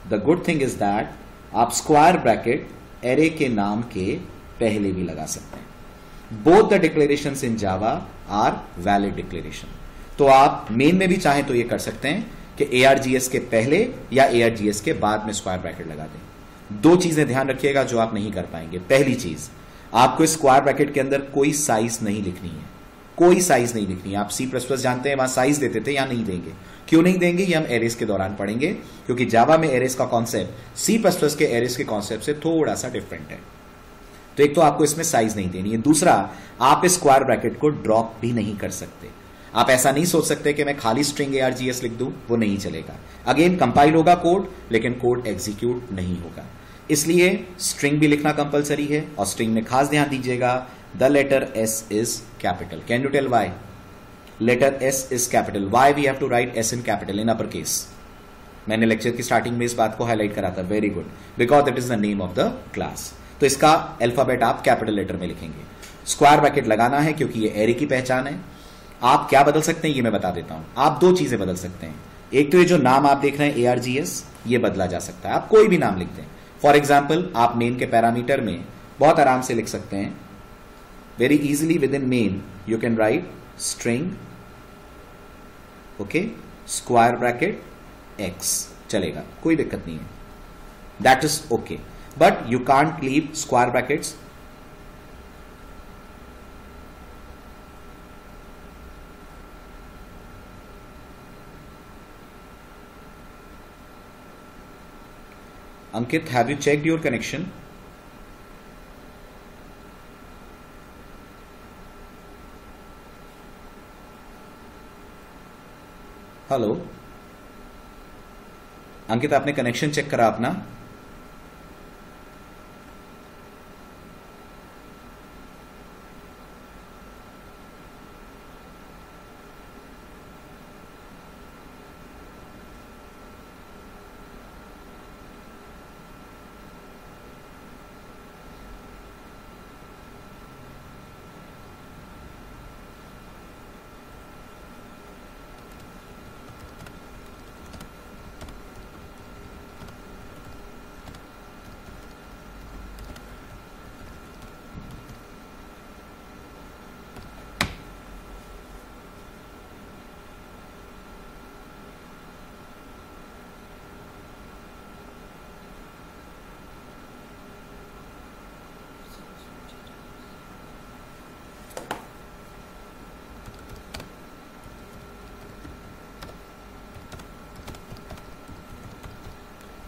the good thing is that आप स्क्वायर ब्रैकेट एरे के नाम के पहले भी लगा सकते हैं. Both the declarations in Java are valid declaration. तो आप मेन में भी चाहें तो ये कर सकते हैं कि args के पहले या args के बाद में स्क्वायर ब्रैकेट लगा दें. दो चीजें ध्यान रखिएगा जो आप नहीं कर पाएंगे. पहली चीज, आपको स्क्वायर ब्रैकेट के अंदर कोई साइज नहीं लिखनी है. कोई साइज नहीं लिखनी है. आप सी प्लस प्लस जानते हैं वहां साइज देते थे, या नहीं देंगे. क्यों नहीं देंगे, ये हम एरेस के दौरान पढ़ेंगे, क्योंकि जावा में एरेस का कॉन्सेप्ट सी प्लस प्लस के एरेस के कॉन्सेप्ट से थोड़ा सा डिफरेंट है. तो एक तो आपको इसमें साइज नहीं देनी है. दूसरा, आप इस स्क्वायर ब्रैकेट को ड्रॉप भी नहीं कर सकते. आप ऐसा नहीं सोच सकते कि मैं खाली स्ट्रिंग args लिख दूं, वो नहीं चलेगा. अगेन कंपाइल होगा कोड लेकिन कोड एग्जीक्यूट नहीं होगा. इसलिए स्ट्रिंग भी लिखना कंपलसरी है. और स्ट्रिंग में खास ध्यान दीजिएगा, the letter S is capital. Can you tell why letter S is capital? Why we have to write S in capital in upper case? मैंने लेक्चर की स्टार्टिंग में इस बात को हाईलाइट करा था. Very good, because that is the name of the class. तो इसका अल्फाबेट आप कैपिटल लेटर में लिखेंगे. स्क्वायर ब्रैकेट लगाना है क्योंकि ये एरे की पहचान है. आप क्या बदल सकते हैं ये मैं बता देता हूं. आप दो चीजें बदल सकते हैं. एक तो ये जो नाम आप देख रहे हैं args, ये बदला जा सकता है. आप कोई भी नाम लिख दें. फॉर एग्जाम्पल, आप मेन के पैरामीटर में बहुत आराम से लिख सकते हैं. very easily within main you can write string okay square bracket X चलेगा, कोई दिक्कत नहीं है, that is okay. But you can't leave square brackets, Ankit, have you checked your connection? Hello Ankit, आपने कनेक्शन चेक करा अपना?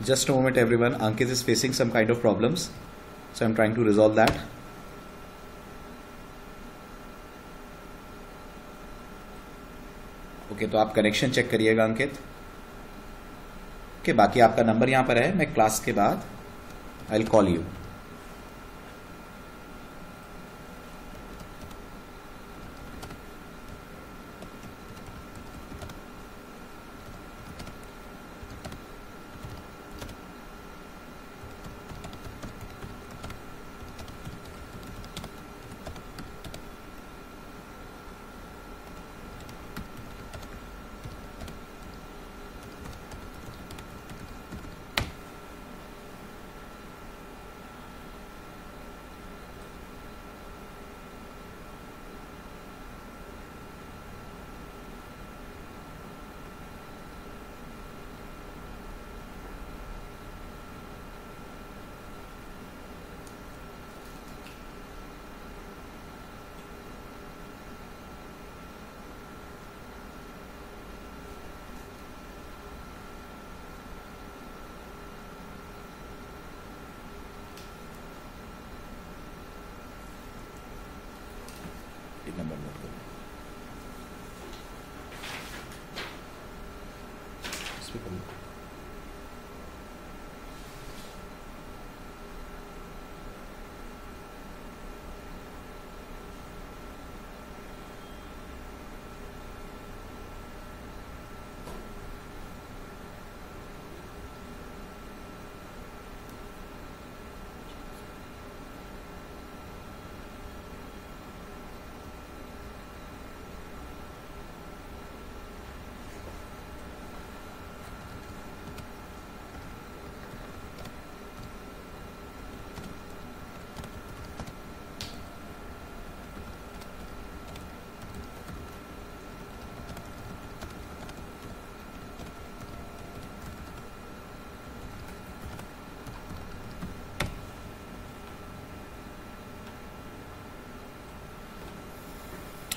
Just a moment everyone, Ankit is facing some kind of problems, so I'm trying to resolve that. Okay, तो आप कनेक्शन चेक करिएगा अंकित. Okay, बाकी आपका नंबर यहाँ पर है, मैं क्लास के बाद आई विल कॉल यू.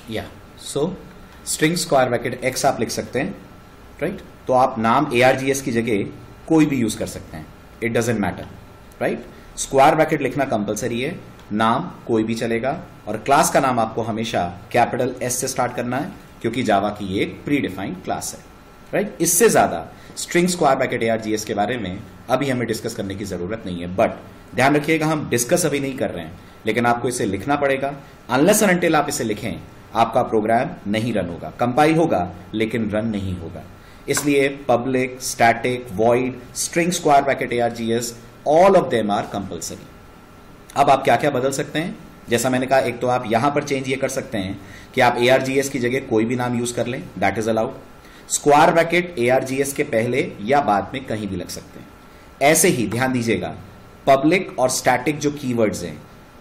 या so string square bracket X आप लिख सकते हैं, राइट right? तो आप नाम ए आर जी एस की जगह कोई भी यूज कर सकते हैं, it doesn't matter, right. Square bracket लिखना कंपलसरी है, नाम कोई भी चलेगा, और क्लास का नाम आपको हमेशा कैपिटल एस से स्टार्ट करना है क्योंकि जावा की ये एक प्री डिफाइंड क्लास है, राइट right? इससे ज्यादा string square bracket A R G S के बारे में अभी हमें डिस्कस करने की जरूरत नहीं है. बट ध्यान रखिएगा, हम डिस्कस अभी नहीं कर रहे हैं, लेकिन आपको इसे लिखना पड़ेगा. अनलेस एंड अनटिल आप इसे लिखें, आपका प्रोग्राम नहीं रन होगा, कंपाइल होगा लेकिन रन नहीं होगा. इसलिए public, static, void, string square bracket args, all of them are compulsory. अब आप क्या क्या बदल सकते हैं? जैसा मैंने कहा, एक तो आप यहां पर चेंज ये कर सकते हैं कि आप args की जगह कोई भी नाम यूज कर लें, that is allowed. Square bracket args के पहले या बाद में कहीं भी लग सकते हैं. ऐसे ही ध्यान दीजिएगा, पब्लिक और स्टैटिक जो कीवर्ड्स हैं,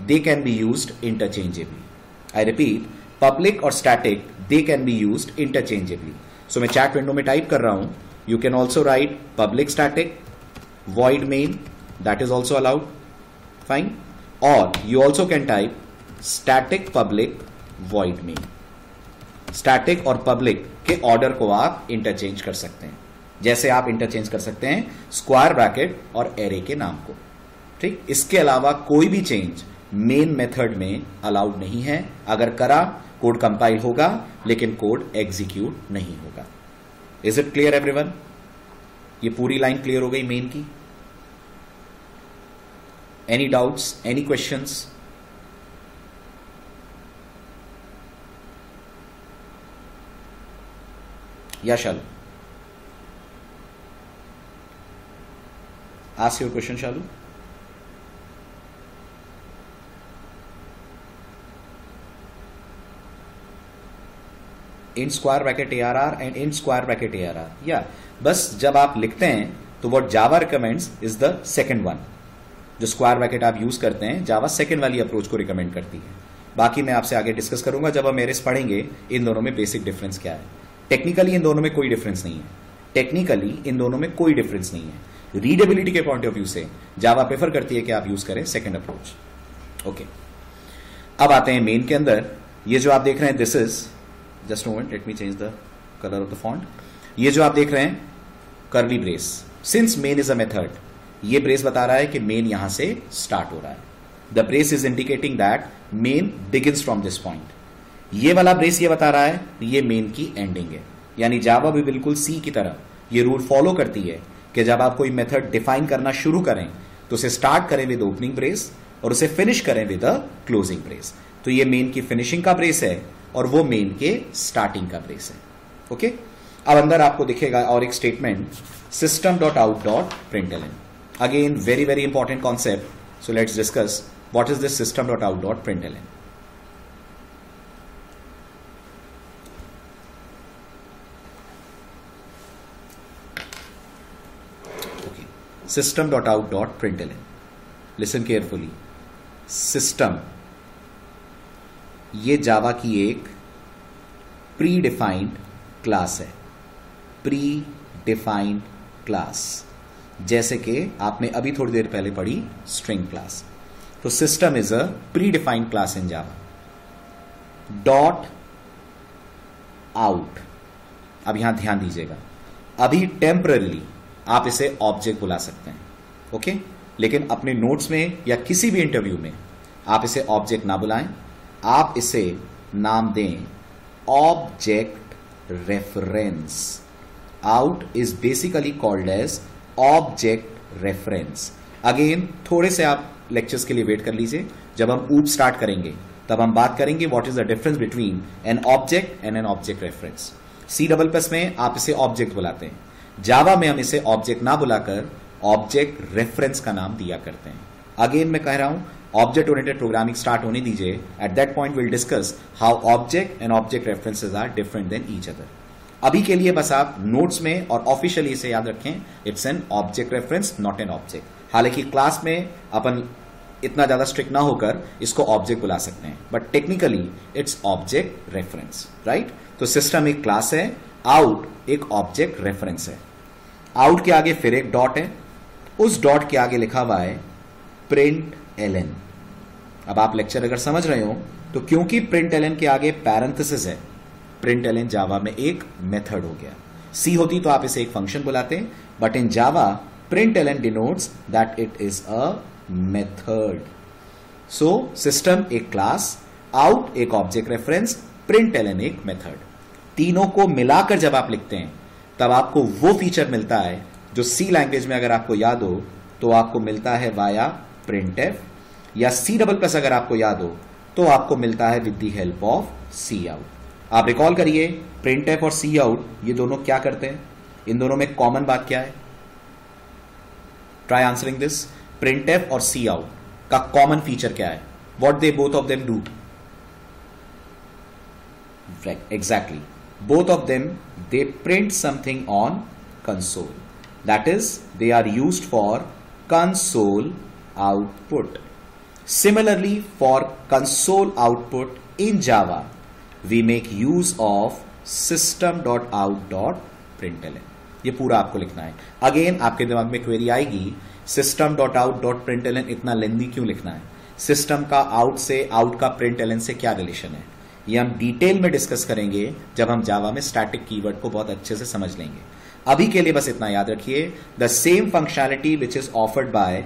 they can be used interchangeably. I repeat, public or static, they can be used interchangeably. So मैं chat window में type कर रहा हूँ, you can also write public static, void main, that is also allowed, fine, or you also can type static public void main. Static और public के order को आप interchange कर सकते हैं, जैसे आप interchange कर सकते हैं square bracket और array के नाम को, ठीक? इसके अलावा कोई भी change main method में allowed नहीं है, अगर करा कोड कंपाइल होगा लेकिन कोड एग्जीक्यूट नहीं होगा. Is it clear everyone? ये पूरी लाइन क्लियर हो गई मेन की. Any doubts, any questions? या Shalu, ask your question Shalu. In square bracket A R R and in square bracket A R R, या बस जब आप लिखते हैं तो what Java recommends is the second one. जो स्क्वायर ब्रैकेट आप यूज करते हैं जावा सेकंड वाली अप्रोच को रिकमेंड करती है. बाकी मैं आपसे आगे डिस्कस करूंगा जब हम मेरिट्स पढ़ेंगे इन दोनों में बेसिक डिफरेंस क्या है. टेक्निकली इन दोनों में कोई डिफरेंस नहीं है, टेक्निकली इन दोनों में कोई डिफरेंस नहीं है. रीडेबिलिटी के पॉइंट ऑफ व्यू से जावा प्रेफर करती है कि आप यूज करें सेकंड अप्रोच. ओके, अब आते हैं मेन के अंदर. ये जो आप देख रहे हैं this is, just a moment, let me change the colour of the font. ये जो आप देख रहे हैं curly brace, since main is a method, ये ब्रेस बता रहा है कि मेन यहां से स्टार्ट हो रहा है. The brace is indicating that main begins from this point. ये वाला ब्रेस ये बता रहा है ये मेन की एंडिंग है. यानी जावा भी बिल्कुल सी की तरह ये रूल फॉलो करती है कि जब आप कोई मेथड डिफाइन करना शुरू करें तो उसे स्टार्ट करें विद ओपनिंग ब्रेस और उसे फिनिश करें विद अ क्लोजिंग ब्रेस. तो ये मेन की फिनिशिंग का ब्रेस है और वो मेन के स्टार्टिंग का ब्रेस है. Okay okay? अब अंदर आपको दिखेगा और एक statement system dot out dot println. Again very very important concept, so let's discuss what is this system dot out dot println. Okay, system dot out dot println, listen carefully. System ये जावा की एक प्री डिफाइंड क्लास है, प्री डिफाइंड क्लास, जैसे कि आपने अभी थोड़ी देर पहले पढ़ी स्ट्रिंग क्लास. तो system is a predefined class in Java. Dot out, अब यहां ध्यान दीजिएगा, अभी टेम्परली आप इसे ऑब्जेक्ट बुला सकते हैं. Okay okay? लेकिन अपने नोट्स में या किसी भी इंटरव्यू में आप इसे ऑब्जेक्ट ना बुलाएं, आप इसे नाम दें object reference. Out is basically called as object reference. Again थोड़े से आप लेक्चर्स के लिए वेट कर लीजिए, जब हम ऊप स्टार्ट करेंगे तब हम बात करेंगे what is the difference between an object and an object reference. C double plus में आप इसे ऑब्जेक्ट बुलाते हैं, जावा में हम इसे ऑब्जेक्ट ना बुलाकर ऑब्जेक्ट रेफरेंस का नाम दिया करते हैं. अगेन मैं कह रहा हूं ऑब्जेक्ट ओरिएंटेड प्रोग्रामिंग स्टार्ट होने दीजिए. At that point will discuss how object and object references are different than each other. अभी के लिए बस आप नोट्स में और ऑफिशियली इसे याद रखें, it's an object reference not an object. हालांकि क्लास में अपन इतना ज्यादा स्ट्रिक्ट ना होकर इसको ऑब्जेक्ट बुला सकते हैं, but technically it's object reference, right? तो सिस्टम एक क्लास है, आउट एक ऑब्जेक्ट रेफरेंस है. आउट के आगे फिर एक डॉट है, उस डॉट के आगे लिखा हुआ है प्रिंट एलएन. अब आप लेक्चर अगर समझ रहे हो तो क्योंकि प्रिंट एलएन के आगे पैरेंथेसिस है, प्रिंट एलएन जावा में एक मेथड हो गया. सी होती तो आप इसे एक फंक्शन बुलाते, but in Java print LN denotes that it is a method. So system एक क्लास, आउट एक ऑब्जेक्ट रेफरेंस, प्रिंट एलएन एक मेथड. तीनों को मिलाकर जब आप लिखते हैं तब आपको वो फीचर मिलता है जो सी लैंग्वेज में अगर आपको याद हो तो आपको मिलता है वाया printf, या सी डबल प्लस अगर आपको याद हो तो आपको मिलता है with the help of C out. आप रिकॉल करिए printf और सी आउट ये दोनों क्या करते हैं, इन दोनों में कॉमन बात क्या है? Try answering this. printf और सी आउट का कॉमन फीचर क्या है? What they both of them do? Exactly, both of them they print something on console, that is they are used for console output. Similarly for console output in Java, we make use of system.out.println. ये पूरा आपको लिखना है. अगेन आपके दिमाग में क्वेरी आएगी system.out.println इतना लेंदी क्यों लिखना है, सिस्टम का आउट से, आउट का println से क्या रिलेशन है. ये हम डिटेल में डिस्कस करेंगे जब हम जावा में स्टैटिक कीवर्ड को बहुत अच्छे से समझ लेंगे. अभी के लिए बस इतना याद रखिए, the same functionality which is offered by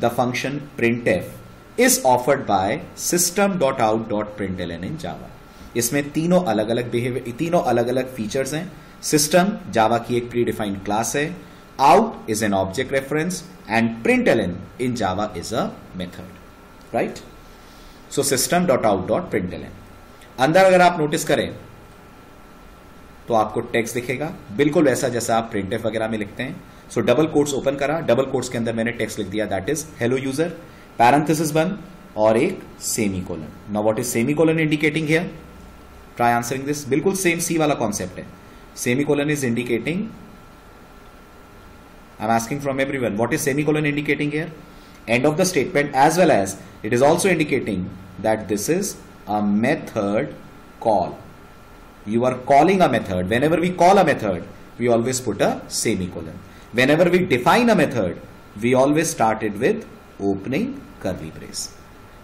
the function printf is offered by system.out.println in Java. इसमें तीनों अलग अलग बिहेवियर, तीनों अलग अलग फीचर्स हैं. सिस्टम जावा की एक प्री डिफाइंड क्लास है, out is an object reference and println in Java is a method. Right, so system.out.println. अंदर अगर आप नोटिस करें तो आपको टेक्स्ट दिखेगा बिल्कुल वैसा जैसा आप printf वगैरह में लिखते हैं. सो डबल कोट्स ओपन करा, डबल कोट्स के अंदर मैंने टेक्स्ट लिख दिया that is hello user, parenthesis बंद और एक semicolon. Now what is semicolon indicating here, try answering this. बिल्कुल सेम सी वाला कॉन्सेप्ट है. Semicolon is indicating, I am asking from everyone what is semicolon indicating here, end of the statement as well as it is also indicating that this is a method call. You are calling a method. Whenever we call a method, we always put a semicolon. Whenever we define a method, we always start it with opening curly brace.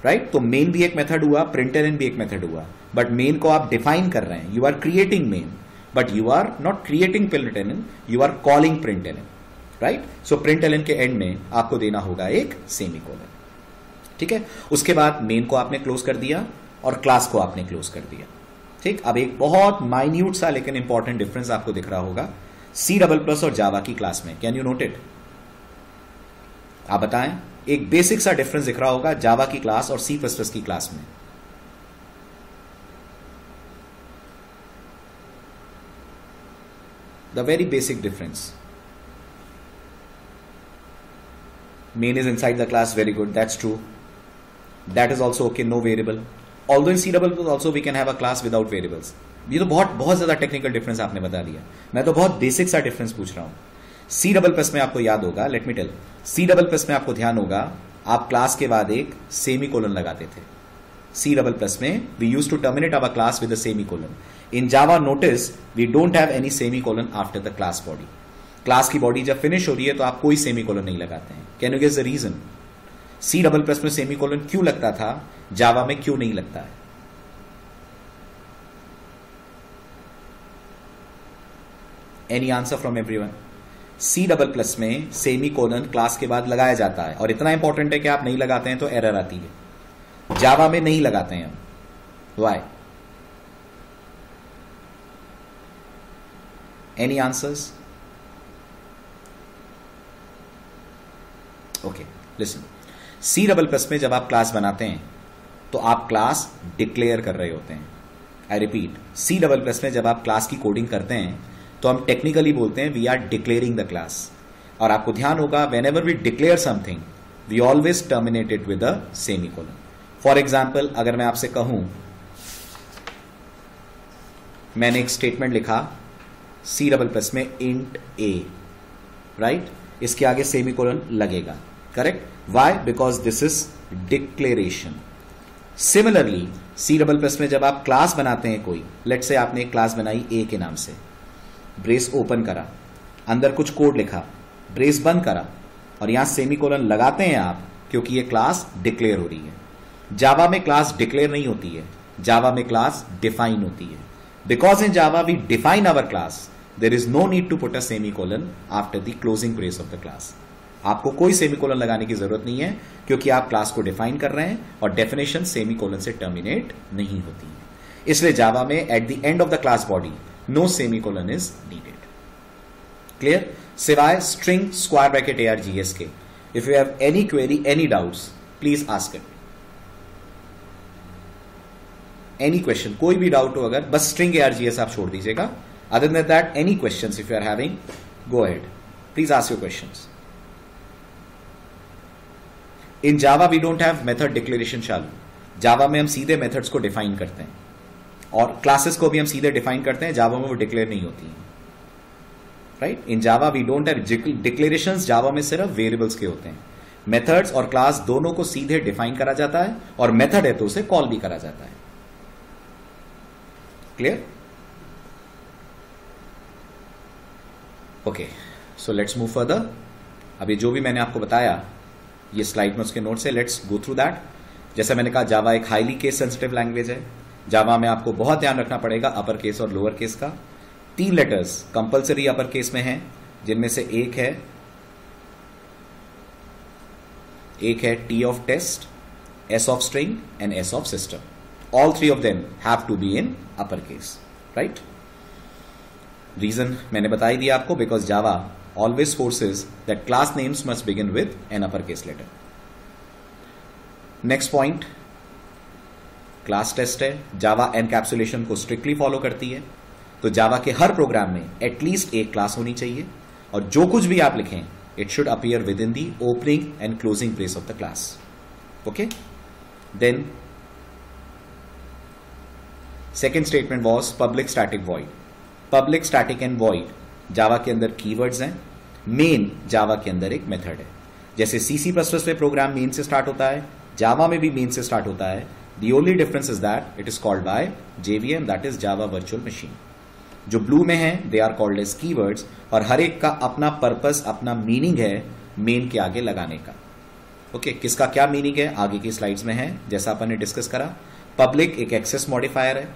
Right? तो main भी एक method हुआ, println भी एक method हुआ. But main को आप define कर रहे हैं. You are creating main, but you are not creating println. You are calling println. Right? So println के end में आपको देना होगा एक semicolon. ठीक है? उसके बाद main को आपने close कर दिया और क्लास को आपने क्लोज कर दिया. ठीक, अब एक बहुत माइन्यूट सा लेकिन इंपॉर्टेंट डिफरेंस आपको दिख रहा होगा सी डबल प्लस और जावा की क्लास में. कैन यू नोट इट, आप बताएं एक बेसिक सा डिफरेंस दिख रहा होगा जावा की क्लास और सी प्लस प्लस की क्लास में. The very basic difference, main is inside the class. Very good, that's true, that is also okay, no variable. Although in C double plus also we can have a class without variables. ये तो बहुत बहुत ज्यादा टेक्निकल डिफरेंस आपने बता दिया, मैं तो बहुत बेसिक सा डिफरेंस पूछ रहा हूं. सी डबल प्लस में आपको याद होगा, let me tell, C double plus में आपको ध्यान होगा आप क्लास के बाद एक सेमी कोलन लगाते थे. सी डबल प्लस में we use to terminate our class with a semicolon. In Java notice we don't have any semicolon after the class body. Class की बॉडी जब फिनिश हो रही है तो आप कोई सेमी कोलन नहीं लगाते हैं. Can you guess the reason, C double plus में सेमी कोलन क्यों लगता था, जावा में क्यों नहीं लगता है? Any answer from everyone? C double plus में सेमी कोलन क्लास के बाद लगाया जाता है और इतना इंपॉर्टेंट है कि आप नहीं लगाते हैं तो एरर आती है. जावा में नहीं लगाते हैं हम, why? Any answers? Okay, listen, C double plus में जब आप क्लास बनाते हैं तो आप क्लास डिक्लेयर कर रहे होते हैं. I repeat, C double plus में जब आप क्लास की कोडिंग करते हैं तो हम टेक्निकली बोलते हैं we are declaring the class. और आपको ध्यान होगा whenever we declare something we always terminate it with a semicolon. For example, अगर मैं आपसे कहूं मैंने एक स्टेटमेंट लिखा सी डबल प्लस में इंट ए, राइट, इसके आगे सेमीकोलन लगेगा. Correct, why? Because this is declaration. Similarly C double plus में जब आप क्लास बनाते हैं कोई, लेट्स से आपने एक क्लास बनाई ए के नाम से, ब्रेस ओपन करा, अंदर कुछ कोड लिखा, ब्रेस बंद करा और यहां सेमीकोलन लगाते हैं आप क्योंकि ये क्लास डिक्लेयर हो रही है. जावा में क्लास डिक्लेयर नहीं होती है, जावा में क्लास डिफाइन होती है. Because in Java we define our class, there is no need to put a semicolon after the closing brace of the class. आपको कोई सेमीकोलन लगाने की जरूरत नहीं है क्योंकि आप क्लास को डिफाइन कर रहे हैं और डेफिनेशन सेमीकोलन से टर्मिनेट नहीं होती है. इसलिए जावा में at the end of the class body no semicolon is needed. Clear? सिवाय स्ट्रिंग स्क्वायर ब्रैकेट args के. If you have any query, any doubts, please ask it. Any question, कोई भी डाउट हो अगर, बस स्ट्रिंग args आप छोड़ दीजिएगा. Other than that any question if you are having, go ahead, please ask your question. In Java we don't have method declaration. Shalu, Java में हम सीधे मेथड्स को डिफाइन करते हैं और क्लासेस को भी हम सीधे डिफाइन करते हैं. जावा में वो डिक्लेयर नहीं होती है. Right, in Java we don't have declarations. Java में सिर्फ वेरिएबल्स के होते हैं. मेथड्स और क्लास दोनों को सीधे डिफाइन करा जाता है और मेथड है तो उसे कॉल भी करा जाता है. Clear? Okay, so let's move further. अब ये जो भी मैंने आपको बताया ये स्लाइड में उसके नोट्स है. Let's go through that. जैसा मैंने कहा जावा एक हाईली केस सेंसिटिव लैंग्वेज है. जावा में आपको बहुत ध्यान रखना पड़ेगा अपर केस और लोअर केस का. तीन लेटर्स कंपलसरी अपर केस में हैं, जिनमें से एक है एक है T of test, S of string and S of system. All three of them have to be in upper case, right? Reason मैंने बता ही दिया आपको, because Java always forces that class names must begin with an uppercase letter. Next point, class test है. Java encapsulation को strictly follow करती है, तो Java के हर प्रोग्राम में एटलीस्ट एक क्लास होनी चाहिए और जो कुछ भी आप लिखें it should appear within the opening and closing place of the class. Okay, then second statement was public static void. Public static and void Java के अंदर कीवर्ड्स हैं. मेन जावा के अंदर एक मेथड है. जैसे सीसी प्लस प्लस में प्रोग्राम मेन से स्टार्ट होता है, जावा में भी मेन से स्टार्ट होता है. The only difference is that it is called by JVM, that is Java virtual machine. जो ब्लू में है they are called as keywords और हर एक का अपना पर्पस, अपना मीनिंग है मेन के आगे लगाने का. ओके okay, किसका क्या मीनिंग है आगे की स्लाइड्स में है, जैसा अपन ने डिस्कस करा. पब्लिक एक एक्सेस मॉडिफायर है.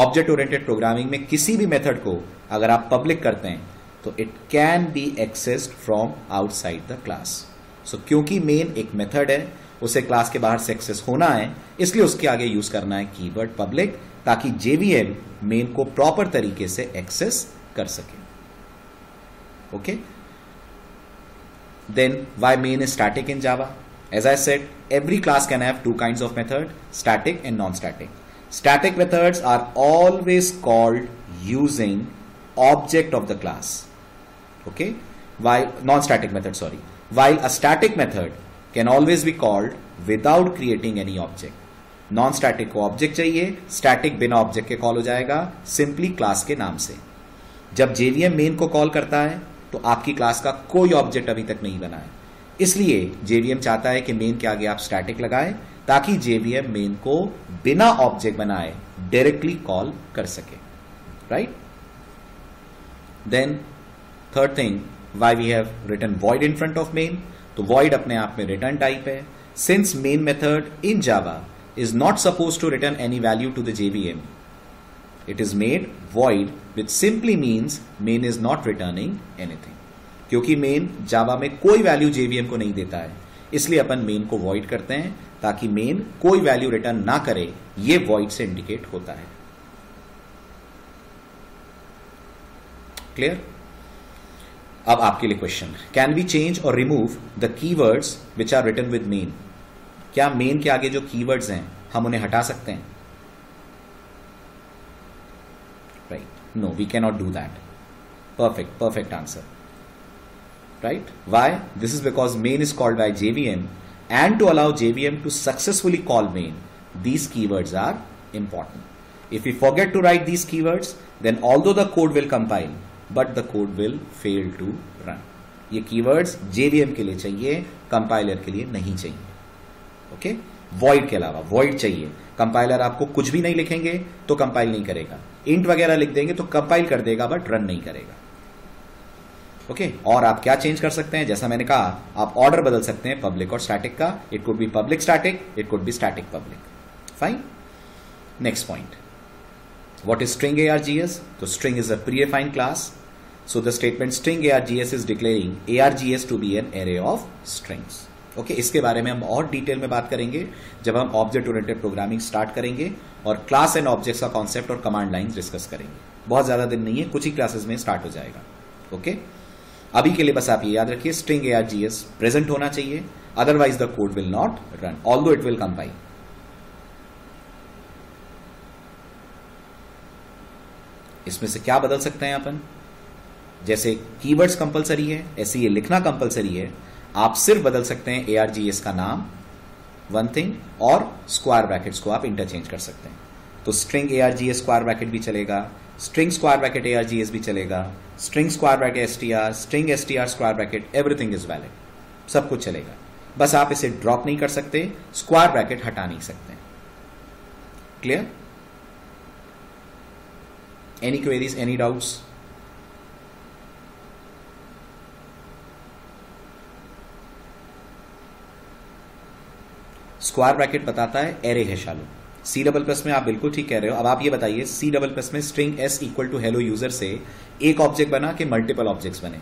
ऑब्जेक्ट ओरिएंटेड प्रोग्रामिंग में किसी भी मेथड को अगर आप पब्लिक करते हैं तो it can be accessed from outside the class. So क्योंकि मेन एक मेथड है, उसे क्लास के बाहर से एक्सेस होना है, इसलिए उसके आगे यूज करना है कीवर्ड पब्लिक, ताकि जेवीएम मेन को प्रॉपर तरीके से एक्सेस कर सके. Okay, then why main is static in Java. As I said, every class can have two kinds of method, static and non static. Static methods are always called using object of the class. Okay? While non-static method, sorry. While a static method can always be called without creating any object. Non-static को object चाहिए, static बिना object के call हो जाएगा simply class के नाम से. जब J V M main को call करता है तो आपकी class का कोई object अभी तक नहीं बना है, इसलिए J V M चाहता है कि main के आगे आप static लगाएं ताकि J V M मेन को बिना ऑब्जेक्ट बनाए डायरेक्टली कॉल कर सके, right? Then third thing, why we have written void in front of main. तो void अपने आप में रिटर्न टाइप है. Since main method in Java is not suppose to return any value to the J V M, it is made void, which simply means main is not returning anything. क्योंकि मेन जावा में कोई वैल्यू J V M को नहीं देता है, इसलिए अपन मेन को void करते हैं ताकि मेन कोई वैल्यू रिटर्न ना करे. ये void से इंडिकेट होता है. क्लियर? अब आपके लिए क्वेश्चन, कैन वी चेंज और remove the keywords which are written with main? क्या मेन के आगे जो कीवर्ड्स हैं हम उन्हें हटा सकते हैं? Right, no we can not do that. Perfect perfect answer, right? Why? This is because main is called by J V M, and to allow J V M to successfully call main, these keywords are important. If we forget to write these keywords, then although the code will compile, but the code will fail to run. ये keywords J V M के लिए चाहिए, compiler के लिए नहीं चाहिए. Okay? Void के अलावा void चाहिए. Compiler आपको कुछ भी नहीं लिखेंगे तो compile नहीं करेगा. Int वगैरह लिख देंगे तो compile कर देगा but run नहीं करेगा. Okay okay. और आप क्या चेंज कर सकते हैं? जैसा मैंने कहा, आप ऑर्डर बदल सकते हैं पब्लिक और स्टैटिक का. It could be public static, it could be static public. Fine. Next point, what is string A R G S? तो string is a predefined class. So the statement string A R G S is declaring A R G S to be an array of strings. Okay, इसके बारे में हम और डिटेल में बात करेंगे जब हम ऑब्जेक्ट ओरिएंटेड प्रोग्रामिंग स्टार्ट करेंगे और क्लास एंड ऑब्जेक्ट्स का कॉन्सेप्ट और कमांड लाइन डिस्कस करेंगे. बहुत ज्यादा दिन नहीं है, कुछ ही क्लासेस में स्टार्ट हो जाएगा. Okay okay? अभी के लिए बस आप ये याद रखिए, string A R G S present होना चाहिए, otherwise the code will not run although it will compile. इसमें से क्या बदल सकते हैं अपन? जैसे कीवर्ड्स कंपलसरी है, ऐसे ये लिखना कंपलसरी है. आप सिर्फ बदल सकते हैं A R G S का नाम, वन थिंग, और स्क्वायर ब्रैकेट्स को आप इंटरचेंज कर सकते हैं. तो string A R G S square bracket भी चलेगा, string square bracket A R G S भी चलेगा, string square bracket S T R, string S T R square bracket, everything is valid. सब कुछ चलेगा, बस आप इसे ड्रॉप नहीं कर सकते, स्क्वायर ब्रैकेट हटा नहीं सकते. Clear? Any queries, any doubts? Square bracket बताता है एरे है शालू। सी डबल प्लस में आप बिल्कुल ठीक कह रहे हो। अब आप ये बताइए, सी डबल प्लस में string S equal to hello user से एक ऑब्जेक्ट बना कि मल्टीपल ऑब्जेक्ट्स बने?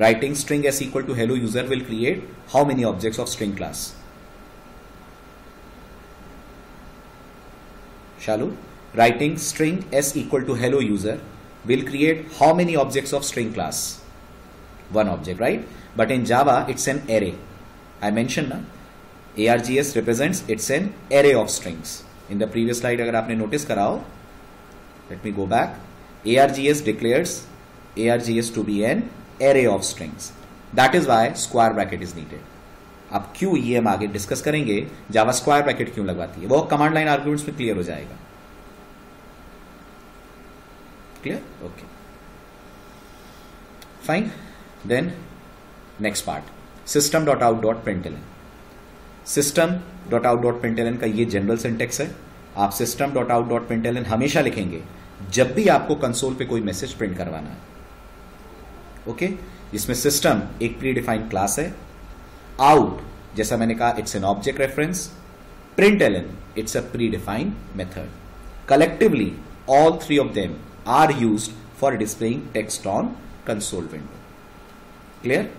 Writing string S equal to hello user will create how many objects of string class? Shalu, writing string S equal to hello user will create how many objects of string class? One object, right? But in Java it's an array. I mention ना, args represents it's an array of strings. In the previous slide अगर आपने नोटिस करा हो, let me go back. args declares args to be an array of strings. That is why square bracket is needed. अब क्यों ये हम आगे डिस्कस करेंगे, जावा स्क्वायर ब्रैकेट क्यों लगवाती है, वो कमांड लाइन आर्ग्यूमेंट्स में क्लियर हो जाएगा। Clear? Okay, fine. Then next part, system dot out dot println. System dot out dot println का ये जनरल सिंटेक्स है। आप system dot out dot println हमेशा लिखेंगे जब भी आपको कंसोल पे कोई मैसेज प्रिंट करवाना है। ओके, इसमें सिस्टम एक प्री डिफाइंड क्लास है। आउट, जैसा मैंने कहा, it's an object reference. Println, it's a predefined method. Collectively all three of them are used for displaying text on console window. Clear?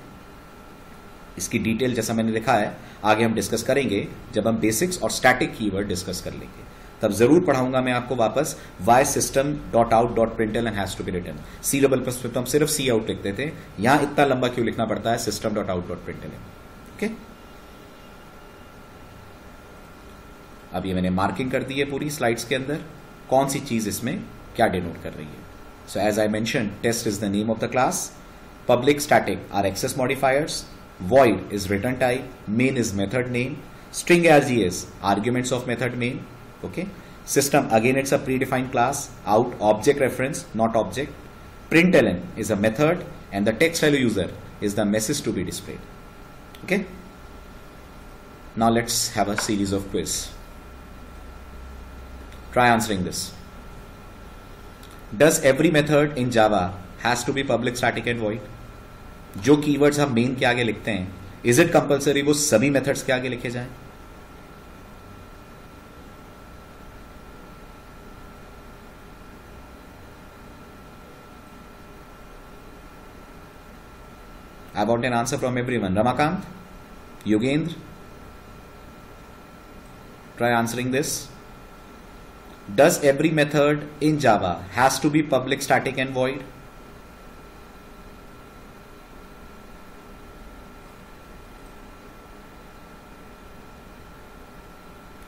इसकी डिटेल जैसा मैंने लिखा है आगे हम डिस्कस करेंगे जब हम बेसिक्स और स्टैटिक कीवर्ड डिस्कस कर लेंगे, तब जरूर पढ़ाऊंगा मैं आपको वापस why system dot out dot println has to be written. C double plus में तो हम सिर्फ सी आउट लिखते थे, यहां इतना लंबा क्यों लिखना पड़ता है system dot out dot println. Okay, अब ये मैंने मार्किंग कर दी है पूरी स्लाइड्स के अंदर कौन सी चीज इसमें क्या डिनोट कर रही है। So as I mention, test is the name of the class, public static are access modifiers, void is return type, main is method name, string args arguments of method main. Okay, system again it's a predefined class, out object reference not object, println is a method, and the text hello user is the message to be displayed. Okay, now let's have a series of quiz. Try answering this. Does every method in Java has to be public, static and void? जो कीवर्ड्स हम मेन के आगे लिखते हैं, इज इट कंपल्सरी वो सभी मेथड्स के आगे लिखे जाएं? I want an answer from everyone. Ramakant, Yogendra, try answering this. Does every method in Java has to be public, static and void?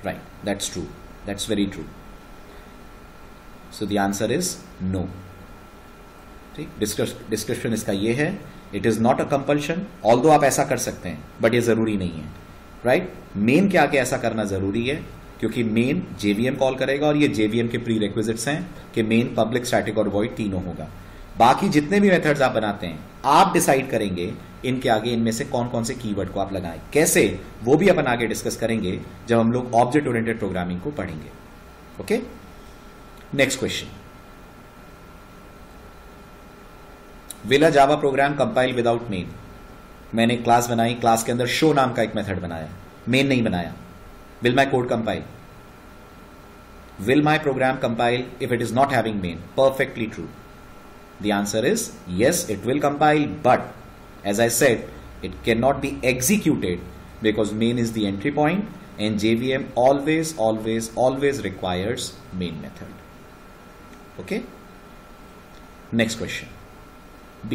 Right, that's true, that's very true. So the answer is no. Description इसका ये है, it is not a compulsion, although आप ऐसा कर सकते हैं बट ये जरूरी नहीं है। राइट, मेन के आगे ऐसा करना जरूरी है क्योंकि मेन जेवीएम कॉल करेगा और ये जेवीएम के प्री रिक्विजिट्स हैं कि मेन, पब्लिक, स्टैटिक और वॉइड तीनों होगा। बाकी जितने भी मेथड्स आप बनाते हैं आप डिसाइड करेंगे इनके आगे इनमें से कौन कौन से कीवर्ड को आप लगाएं, कैसे, वो भी अपन आगे डिस्कस करेंगे जब हम लोग ऑब्जेक्ट ओरिएंटेड प्रोग्रामिंग को पढ़ेंगे। Okay, next question, will a Java program compile without main? मैंने क्लास बनाई, क्लास के अंदर शो नाम का एक मेथड बनाया, मेन नहीं बनाया। Will my code compile? Will my program compile if it is not having main? Perfectly true. The answer is yes, it will compile, but as I said, it cannot be executed because main is the entry point and J V M always, always, always requires main method. Okay? Next question.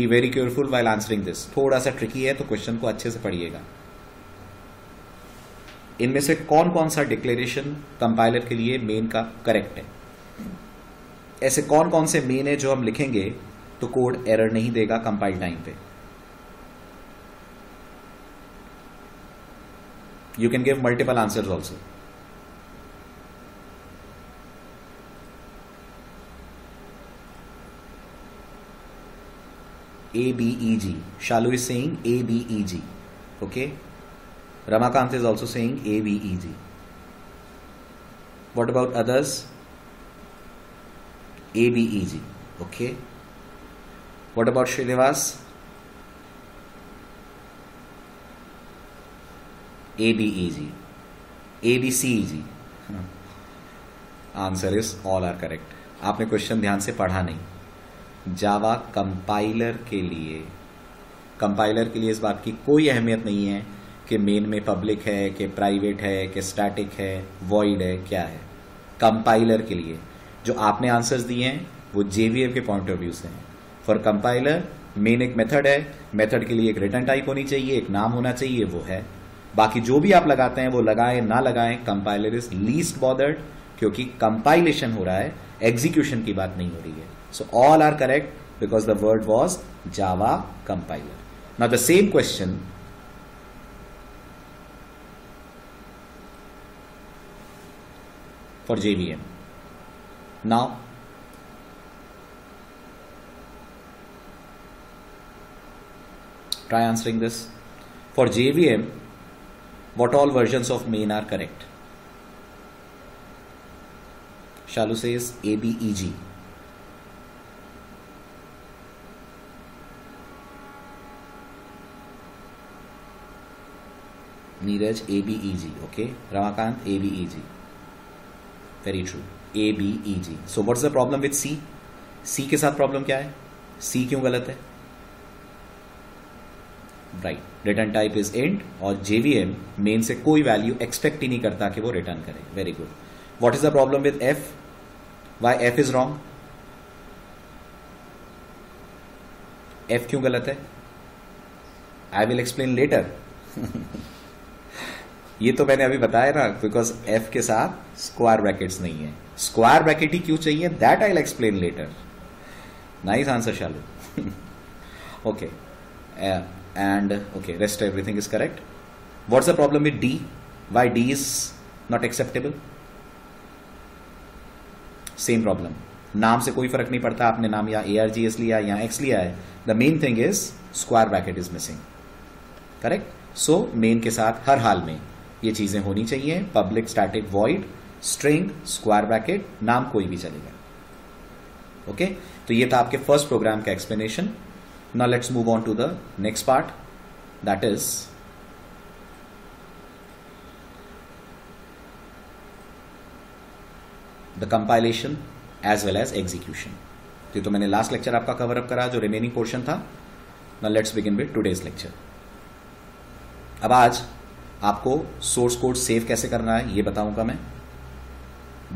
Be very careful while answering this. थोड़ा सा tricky है तो question को अच्छे से पढ़िएगा। इनमें से कौन कौन सा declaration compiler के लिए main का correct है? ऐसे कौन कौन से main है जो हम लिखेंगे तो कोड एरर नहीं देगा कंपाइल टाइम पे? You can give multiple answers also. A B E G, Shalu is saying A B E G. Okay, Ramakant is also saying A B E G. What about others? A B E G. Okay. What about Srinivas? A B easy. A B C easy. Answer is all are correct. आपने क्वेश्चन ध्यान से पढ़ा नहीं. जावा कंपाइलर के लिए कंपाइलर के लिए इस बात की कोई अहमियत नहीं है कि मेन में पब्लिक है कि प्राइवेट है कि स्टैटिक है वॉइड है क्या है. कंपाइलर के लिए जो आपने आंसर्स दिए हैं वो जेवीएफ के पॉइंट ऑफ व्यू से हैं. फॉर कंपाइलर मेन एक मेथड है, मेथड के लिए एक रिटर्न टाइप होनी चाहिए, एक नाम होना चाहिए, वो है. बाकी जो भी आप लगाते हैं वो लगाएं ना लगाएं, कंपाइलर इज लीस्ट बॉदर्ड क्योंकि कंपाइलेशन हो रहा है, एग्जीक्यूशन की बात नहीं हो रही है. So all are correct because the word was Java compiler. Now the same question for J V M. Now, try answering this. For J V M, what all versions of main are correct? Shalu says A B E G. Neeraj A B E G. Okay. Ramakant A B E G. Very true. A B E G. So what's the problem with C? C के साथ प्रॉब्लम क्या है? सी क्यों गलत है? Right, return type is int और जेवीएम मेन से कोई वैल्यू एक्सपेक्ट ही नहीं करता कि वो रिटर्न करे. Very good. What is the problem with F? Why F is wrong? F क्यों गलत है? I will explain later. ये तो मैंने अभी बताया ना, बिकॉज एफ के साथ स्क्वायर ब्रैकेट्स नहीं है. स्क्वायर ब्रैकेट ही क्यों चाहिए that I will explain later. Nice answer Shalu. Okay and okay rest everything is correct. What's the problem with D? Why D is not acceptable? Same problem. नाम से कोई फर्क नहीं पड़ता, आपने नाम या ए आर जी एस लिया या एक्स लिया है. The main thing is square bracket is missing. Correct. So main के साथ हर हाल में ये चीजें होनी चाहिए. Public, static, void, string, square bracket, नाम कोई भी चलेगा. Okay okay? तो ये था आपके फर्स्ट प्रोग्राम का explanation. Now let's move on to the next part that is the compilation as well as execution. ये तो मैंने लास्ट लेक्चर आपका कवर अप करा जो रिमेनिंग पोर्शन था. Now let's begin with today's lecture. अब आज आपको सोर्स कोड सेव कैसे करना है ये बताऊंगा मैं.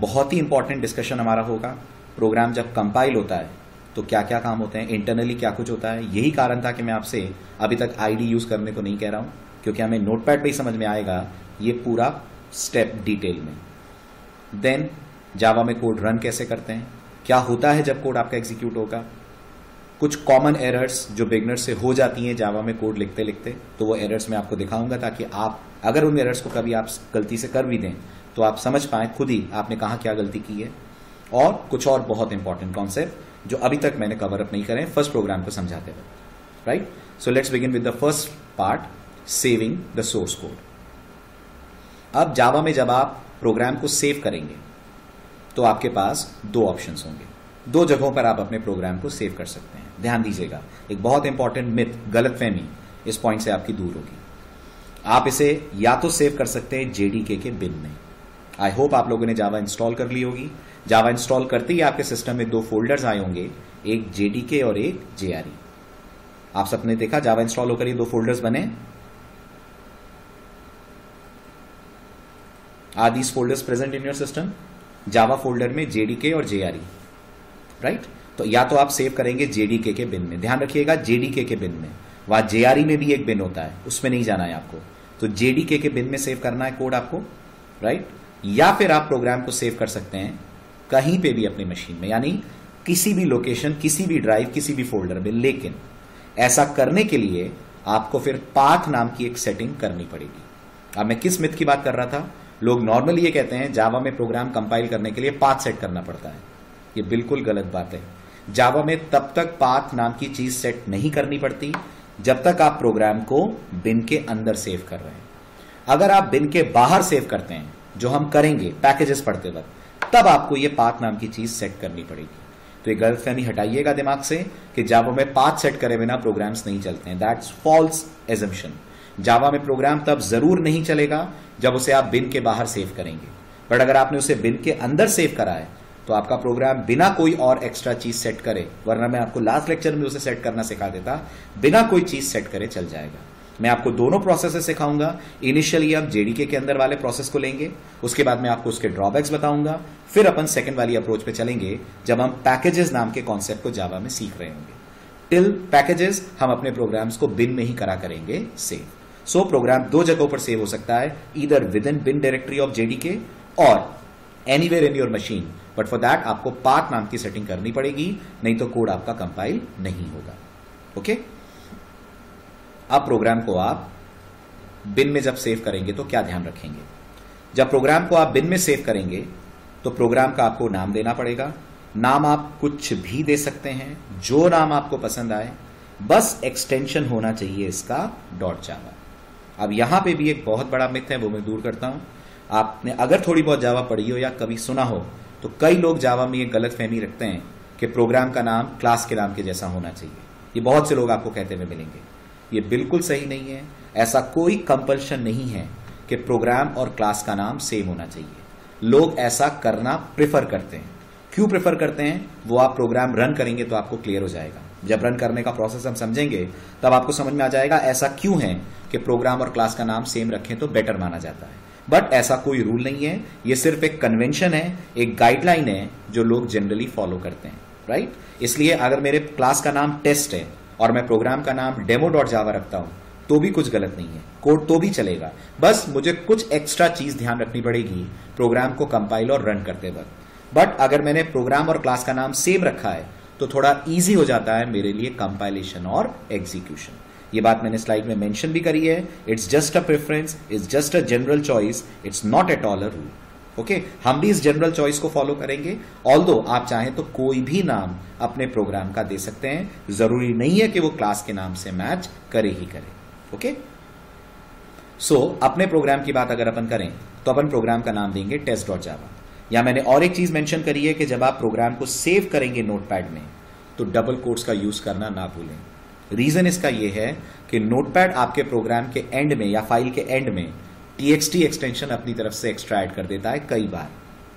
बहुत ही इंपॉर्टेंट डिस्कशन हमारा होगा. प्रोग्राम जब कंपाइल होता है तो क्या क्या काम होते हैं, इंटरनली क्या कुछ होता है. यही कारण था कि मैं आपसे अभी तक आईडी यूज करने को नहीं कह रहा हूं क्योंकि हमें नोटपैड पे ही समझ में आएगा ये पूरा स्टेप डिटेल में. देन जावा में कोड रन कैसे करते हैं, क्या होता है जब कोड आपका एग्जीक्यूट होगा, कुछ कॉमन एरर्स जो बिगनर से हो जाती हैं जावा में कोड लिखते लिखते, तो वो एरर्स मैं आपको दिखाऊंगा ताकि आप अगर उन एरर्स को कभी आप गलती से कर भी दें तो आप समझ पाएं खुद ही आपने कहाँ क्या गलती की है. और कुछ और बहुत इंपॉर्टेंट कॉन्सेप्ट जो अभी तक मैंने कवर अप नहीं करे फर्स्ट प्रोग्राम को समझाते वक्त. Right. So let's begin with the first part, saving the source code. अब जावा में जब आप प्रोग्राम को सेव करेंगे तो आपके पास दो ऑप्शन होंगे. दो जगहों पर आप अपने प्रोग्राम को सेव कर सकते हैं. ध्यान दीजिएगा, एक बहुत इंपॉर्टेंट मिथ, गलतफहमी इस पॉइंट से आपकी दूर होगी. आप इसे या तो सेव कर सकते हैं जेडीके के बिन में. आई होप आप लोगों ने जावा इंस्टॉल कर ली होगी. जावा इंस्टॉल करते ही आपके सिस्टम में दो फोल्डर्स आए होंगे, एक जेडीके और एक जेआरई. आप सबने देखा जावा इंस्टॉल होकर ये दो फोल्डर्स बने. Are these folders present in your system? Java folder में जेडीके और जेआरई. राइट. तो या तो आप सेव करेंगे जेडीके के बिन में. ध्यान रखिएगा जेडीके के बिन में, वहां जेआरई में भी एक बिन होता है, उसमें नहीं जाना है आपको. तो जेडीके के बिन में सेव करना है कोड आपको. राइट. या फिर आप प्रोग्राम को सेव कर सकते हैं कहीं पे भी अपनी मशीन में, यानी किसी भी लोकेशन, किसी भी ड्राइव, किसी भी फोल्डर में. लेकिन ऐसा करने के लिए आपको फिर पाथ नाम की एक सेटिंग करनी पड़ेगी. अब मैं किस मिथ की बात कर रहा था? लोग नॉर्मली ये कहते हैं जावा में प्रोग्राम कंपाइल करने के लिए पाथ सेट करना पड़ता है. ये बिल्कुल गलत बात है. जावा में तब तक पाथ नाम की चीज सेट नहीं करनी पड़ती जब तक आप प्रोग्राम को बिन के अंदर सेव कर रहे हैं. अगर आप बिन के बाहर सेव करते हैं, जो हम करेंगे पैकेजेस पढ़ते वक्त, तब आपको ये पाथ नाम की चीज सेट करनी पड़ेगी. तो ये गलतफहमी हटाइएगा दिमाग से कि जावा में पाथ सेट करे बिना प्रोग्राम्स नहीं चलते हैं. That's false assumption. जावा में प्रोग्राम तब जरूर नहीं चलेगा जब उसे आप बिन के बाहर सेव करेंगे, बट अगर आपने उसे बिन के अंदर सेव करा है तो आपका प्रोग्राम बिना कोई और एक्स्ट्रा चीज सेट करे, वरना मैं आपको लास्ट लेक्चर में उसे सेट करना सिखा देता, बिना कोई चीज सेट करे चल जाएगा. मैं आपको दोनों प्रोसेसेस सिखाऊंगा. इनिशियली आप जेडीके के अंदर वाले प्रोसेस को लेंगे, उसके बाद मैं आपको उसके ड्रॉबैक्स बताऊंगा, फिर अपन सेकंड वाली अप्रोच पे चलेंगे जब हम पैकेजेस नाम के कॉन्सेप्ट को जावा में सीख रहे होंगे. टिल पैकेजेस हम अपने प्रोग्राम्स को बिन में ही करा करेंगे सेव. सो प्रोग्राम दो जगहों पर सेव हो सकता है, either within bin directory of JDK और anywhere in your machine, but for that आपको पाथ नाम की सेटिंग करनी पड़ेगी, नहीं तो कोड आपका कंपाइल नहीं होगा. Okay okay? अब प्रोग्राम को आप बिन में जब सेव करेंगे तो क्या ध्यान रखेंगे? जब प्रोग्राम को आप बिन में सेव करेंगे तो प्रोग्राम का आपको नाम देना पड़ेगा. नाम आप कुछ भी दे सकते हैं, जो नाम आपको पसंद आए, बस एक्सटेंशन होना चाहिए इसका डॉट जावा. अब यहां पे भी एक बहुत बड़ा मिथ है, वो मैं दूर करता हूं. आपने अगर थोड़ी बहुत जावा पढ़ी हो या कभी सुना हो तो कई लोग जावा में ये गलतफहमी रखते हैं कि प्रोग्राम का नाम क्लास के नाम के जैसा होना चाहिए. ये बहुत से लोग आपको कहते हुए मिलेंगे. ये बिल्कुल सही नहीं है. ऐसा कोई कंपल्शन नहीं है कि प्रोग्राम और क्लास का नाम सेम होना चाहिए. लोग ऐसा करना प्रेफर करते हैं. क्यों प्रेफर करते हैं वो आप प्रोग्राम रन करेंगे तो आपको क्लियर हो जाएगा. जब रन करने का प्रोसेस हम समझेंगे तब आपको समझ में आ जाएगा ऐसा क्यों है कि प्रोग्राम और क्लास का नाम सेम रखें तो बेटर माना जाता है. बट ऐसा कोई रूल नहीं है, ये सिर्फ एक कन्वेंशन है, एक गाइडलाइन है जो लोग जनरली फॉलो करते हैं. Right right? इसलिए अगर मेरे क्लास का नाम टेस्ट है और मैं प्रोग्राम का नाम डेमो डॉट जावा रखता हूं तो भी कुछ गलत नहीं है, कोड तो भी चलेगा. बस मुझे कुछ एक्स्ट्रा चीज ध्यान रखनी पड़ेगी प्रोग्राम को कंपाइल और रन करते वक्त. बट अगर मैंने प्रोग्राम और क्लास का नाम सेम रखा है तो थोड़ा ईजी हो जाता है मेरे लिए कंपाइलेशन और एग्जीक्यूशन. ये बात मैंने स्लाइड में मेंशन भी करी है. It's just a preference, it's just a general choice, it's not at all a rule. Okay, हम भी इस जनरल चॉइस को फॉलो करेंगे. ऑल्दो आप चाहें तो कोई भी नाम अपने प्रोग्राम का दे सकते हैं, जरूरी नहीं है कि वो क्लास के नाम से मैच करे ही करे. Okay okay? सो so, अपने प्रोग्राम की बात अगर अपन करें तो अपन प्रोग्राम का नाम देंगे टेस्ट डॉट जावा. या मैंने और एक चीज मेंशन करी है कि जब आप प्रोग्राम को सेव करेंगे नोटपैड में तो डबल कोट्स का यूज करना ना भूलें. रीजन इसका यह है कि नोटपैड आपके प्रोग्राम के एंड में या फाइल के एंड में टीएक्सटी एक्सटेंशन अपनी तरफ से एक्स्ट्रा ऐड कर देता है कई बार.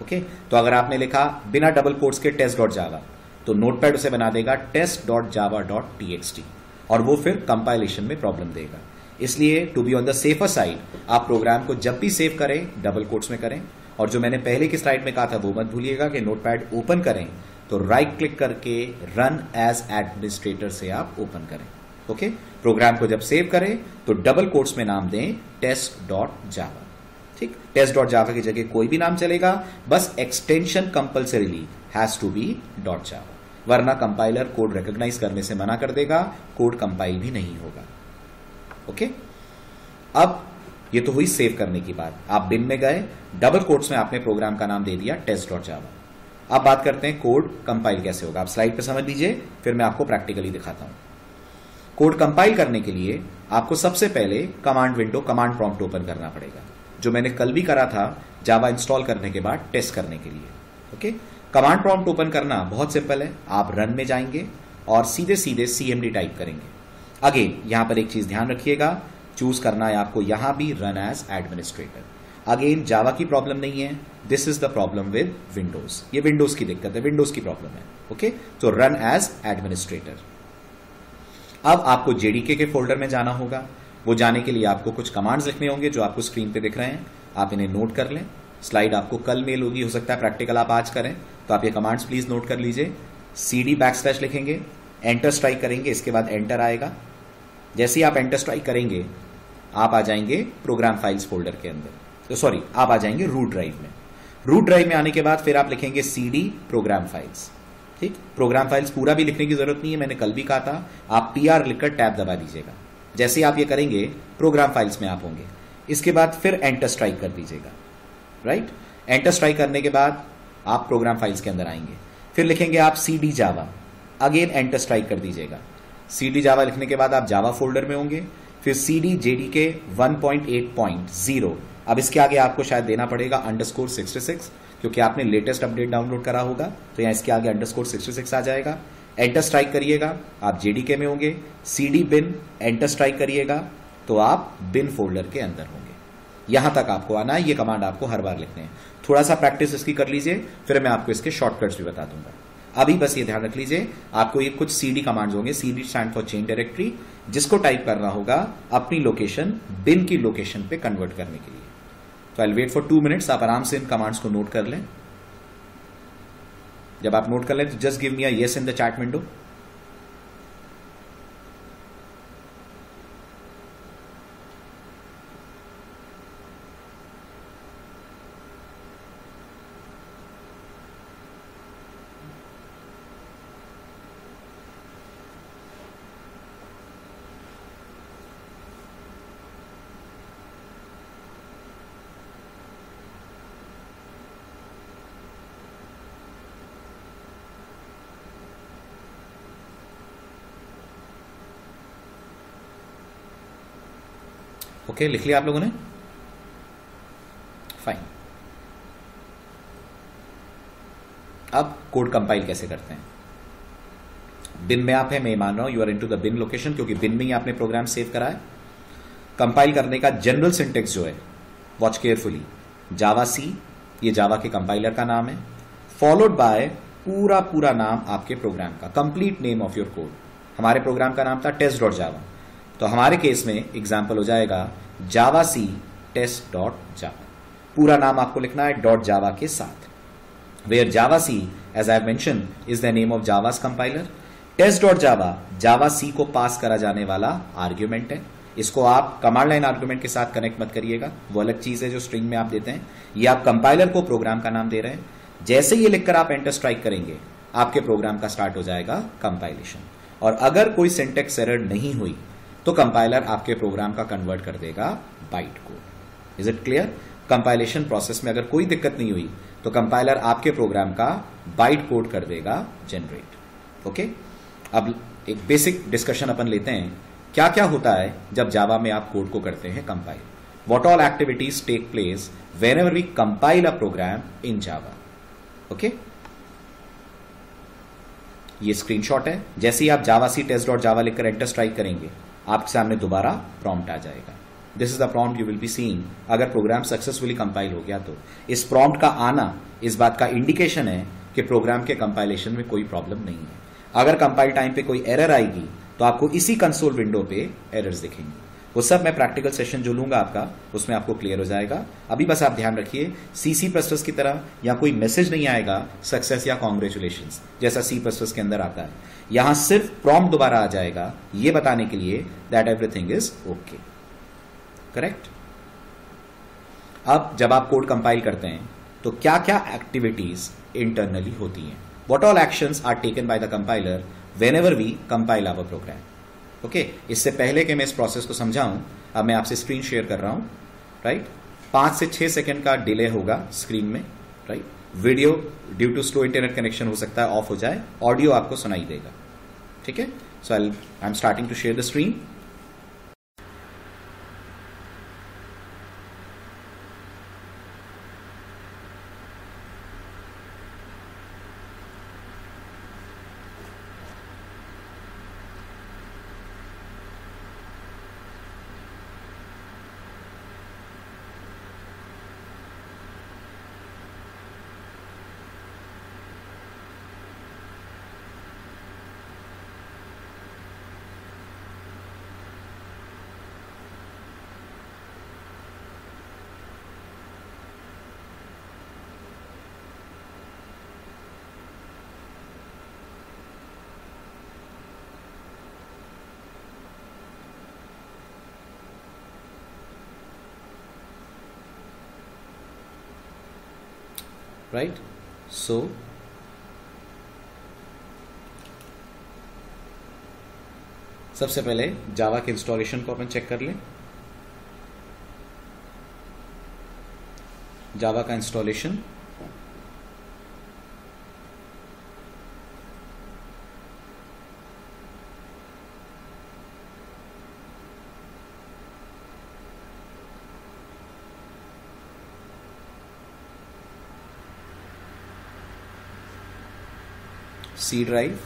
Okay okay? तो अगर आपने लिखा बिना डबल कोट्स के टेस्ट डॉट जावा तो नोटपैड उसे बना देगा test dot Java dot TXT और वो फिर कंपाइलेशन में प्रॉब्लम देगा. इसलिए to be on the safer side आप प्रोग्राम को जब भी सेव करें डबल कोट्स में करें. और जो मैंने पहले की स्लाइड में कहा था वो मत भूलिएगा कि नोटपैड ओपन करें तो राइट क्लिक करके रन एज एडमिनिस्ट्रेटर से आप ओपन करें. Okay okay? प्रोग्राम को जब सेव करें तो डबल कोट्स में नाम दें टेस्ट डॉट जावा. ठीक, टेस्ट डॉट जावा की जगह कोई भी नाम चलेगा, बस extension compulsorily has to be dot Java, वरना कंपाइलर कोड रिकॉग्नाइज करने से मना कर देगा, कोड कंपाइल भी नहीं होगा. Okay okay? अब ये तो हुई सेव करने की बात. आप बिन में गए, डबल कोट्स में आपने प्रोग्राम का नाम दे दिया टेस्ट डॉट जावा. अब बात करते हैं कोड कंपाइल कैसे होगा. आप स्लाइड पे समझ लीजिए, फिर मैं आपको प्रैक्टिकली दिखाता हूं. कोड कंपाइल करने के लिए आपको सबसे पहले command window, command prompt open करना पड़ेगा, जो मैंने कल भी करा था जावा इंस्टॉल करने के बाद टेस्ट करने के लिए. ओके, कमांड प्रॉम्प्ट ओपन करना बहुत सिंपल है. आप रन में जाएंगे और सीधे सीधे सीएमडी टाइप करेंगे. अगेन यहां पर एक चीज ध्यान रखिएगा, चूज करना है आपको यहां भी run as administrator. Again Java की प्रॉब्लम नहीं है, this is the problem with Windows. ये विंडोज की दिक्कत है, विंडोज की प्रॉब्लम है. ओके, तो रन एज एडमिनिस्ट्रेटर. अब आपको जेडीके के फोल्डर में जाना होगा. वो जाने के लिए आपको कुछ कमांड्स लिखने होंगे जो आपको स्क्रीन पे दिख रहे हैं. आप इन्हें नोट कर लें. स्लाइड आपको कल मेल होगी, हो सकता है प्रैक्टिकल आप आज करें, तो आप ये कमांड्स प्लीज नोट कर लीजिए. सी डी बैक स्लैश लिखेंगे, एंटर स्ट्राइक करेंगे, इसके बाद एंटर आएगा. जैसे ही आप एंटर स्ट्राइक करेंगे आप आ जाएंगे प्रोग्राम फाइल्स फोल्डर के अंदर, तो सॉरी आप आ जाएंगे रूट ड्राइव में. रूट ड्राइव में आने के बाद फिर आप लिखेंगे सीडी प्रोग्राम फाइल्स. ठीक, प्रोग्राम फाइल्स पूरा भी लिखने की जरूरत नहीं है, मैंने कल भी कहा था. आप पी आर लिखकर टैब दबा दीजिएगा. जैसे ही आप ये करेंगे प्रोग्राम फाइल्स में आप होंगे. इसके बाद फिर एंटर स्ट्राइक कर दीजिएगा. राइट, एंटर स्ट्राइक करने के बाद आप प्रोग्राम फाइल्स के अंदर आएंगे. फिर लिखेंगे आप CD Java. Again enter strike कर दीजिएगा. सीडी जावा लिखने के बाद आप जावा फोल्डर में होंगे. फिर CD JDK one point eight point zero. अब इसके आगे आपको शायद देना पड़ेगा अंडरस्कोर सिक्सटी सिक्स. क्योंकि आपने लेटेस्ट अपडेट डाउनलोड करा होगा। तो यहाँ इसके आगे अंडरस्कोर सिक्सटी सिक्स आ जाएगा, एंटर स्ट्राइक करिएगा, आप जेडीके में होंगे, सीडी बिन एंटर स्ट्राइक करिएगा तो आप बिन फोल्डर के अंदर होंगे। यहां तक आपको आना है, ये कमांड आपको हर बार लिखने हैं। थोड़ा सा प्रैक्टिस इसकी कर लीजिए, फिर मैं आपको इसके शॉर्टकट्स भी बता दूंगा। अभी बस ये ध्यान रख लीजिए, आपको ये कुछ सीडी कमांड्स होंगे, CD stand for change directory, जिसको टाइप करना होगा अपनी लोकेशन बिन की लोकेशन पे कन्वर्ट करने के लिए। तो I wait for two minutes, आप आराम से इन कमांड्स को नोट कर लें। जब आप नोट कर लें तो just give me a yes in the chat window. Okay okay, लिख लिया आप लोगों ने? फाइन। अब कोड कंपाइल कैसे करते हैं? बिन में आप है, मैं मान रहा हूं you are into the bin location, क्योंकि बिन में ही आपने प्रोग्राम सेव करा है। कंपाइल करने का जनरल सिंटेक्स जो है, वॉच केयरफुली, जावा सी, ये जावा के कंपाइलर का नाम है, फॉलोड बाय पूरा पूरा नाम आपके प्रोग्राम का, complete name of your code. हमारे प्रोग्राम का नाम था टेस्ट डॉट जावा, तो हमारे केस में एग्जाम्पल हो जाएगा जावा सी टेस्ट डॉट जावा। पूरा नाम आपको लिखना है डॉट जावा के साथ, where Java C as I have mention is the name of Java's compiler, test dot Java Java C को पास करा जाने वाला आर्ग्यूमेंट है। इसको आप कमांड लाइन आर्ग्यूमेंट के साथ कनेक्ट मत करिएगा, वो अलग चीज है जो स्ट्रिंग में आप देते हैं, ये आप कंपाइलर को प्रोग्राम का नाम दे रहे हैं। जैसे ये लिखकर आप एंटर स्ट्राइक करेंगे आपके प्रोग्राम का स्टार्ट हो जाएगा कंपाइलेशन, और अगर कोई सिंटेक्स एरर नहीं हुई तो कंपाइलर आपके प्रोग्राम का कन्वर्ट कर देगा byte code. Is it clear? Compilation process में अगर कोई दिक्कत नहीं हुई तो कंपाइलर आपके प्रोग्राम का बाइट कोड कर देगा जनरेट। ओके, अब एक बेसिक डिस्कशन अपन लेते हैं, क्या क्या होता है जब जावा में आप कोड को करते हैं compile. What all activities take place whenever we compile a program in Java. Okay, ये स्क्रीनशॉट है। जैसे ही आप जावा सी टेस्ट डॉट जावा लिखकर एंटर स्ट्राइक करेंगे आपके सामने दोबारा प्रॉम्प्ट आ जाएगा। This is the prompt you will be seeing अगर प्रोग्राम सक्सेसफुली कंपाइल हो गया तो। इस प्रॉम्प्ट का आना इस बात का इंडिकेशन है कि प्रोग्राम के कंपाइलेशन में कोई प्रॉब्लम नहीं है। अगर कंपाइल टाइम पे कोई एरर आएगी तो आपको इसी कंसोल विंडो पे एरर्स दिखेंगी। वो सब मैं प्रैक्टिकल सेशन जो लूंगा आपका उसमें आपको क्लियर हो जाएगा। अभी बस आप ध्यान रखिए, सीसी प्लस प्लस की तरह यहाँ कोई मैसेज नहीं आएगा सक्सेस या कॉन्ग्रेचुलेशंस जैसा सी प्लस प्लस के अंदर आता है। यहां सिर्फ प्रॉम्प्ट दोबारा आ जाएगा ये बताने के लिए that everything is okay. Correct? अब जब आप कोड कंपाइल करते हैं तो क्या क्या एक्टिविटीज इंटरनली होती हैं? What all actions are taken by the compiler whenever we compile our program. Okay, इससे पहले कि मैं इस प्रोसेस को समझाऊं अब मैं आपसे स्क्रीन शेयर कर रहा हूं। राइट, पांच से छह सेकेंड का डिले होगा स्क्रीन में। Right, video due to slow internet connection हो सकता है ऑफ हो जाए, ऑडियो आपको सुनाई देगा। ठीक है, so I I am starting to share the screen. Right, so सबसे पहले जावा के इंस्टॉलेशन को अपन चेक कर लें। जावा का installation C drive.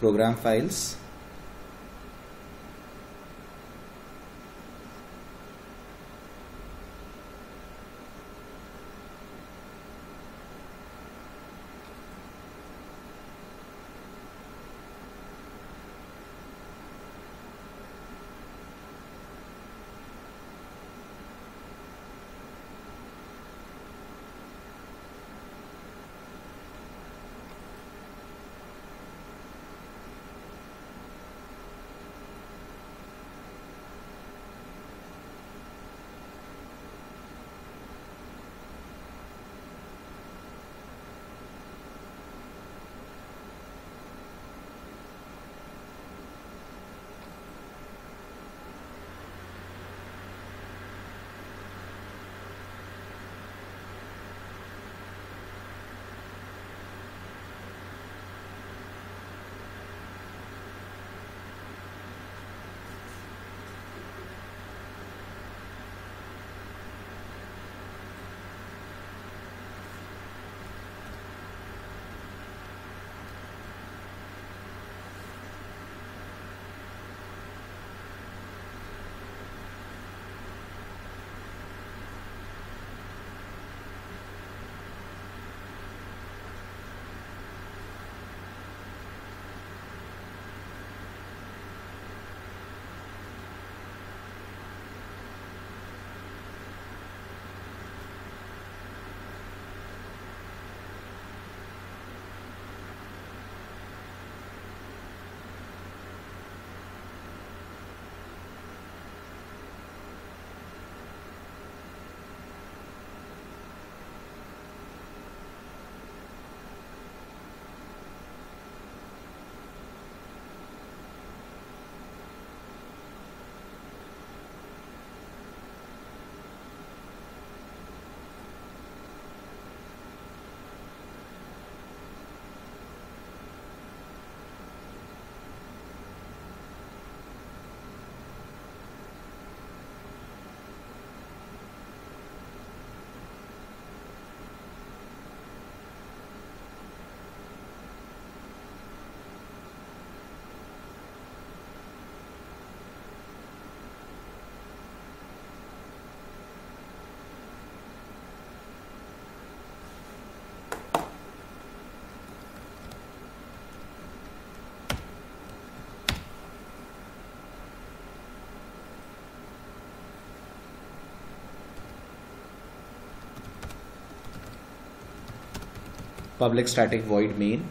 Program files. Public static void main.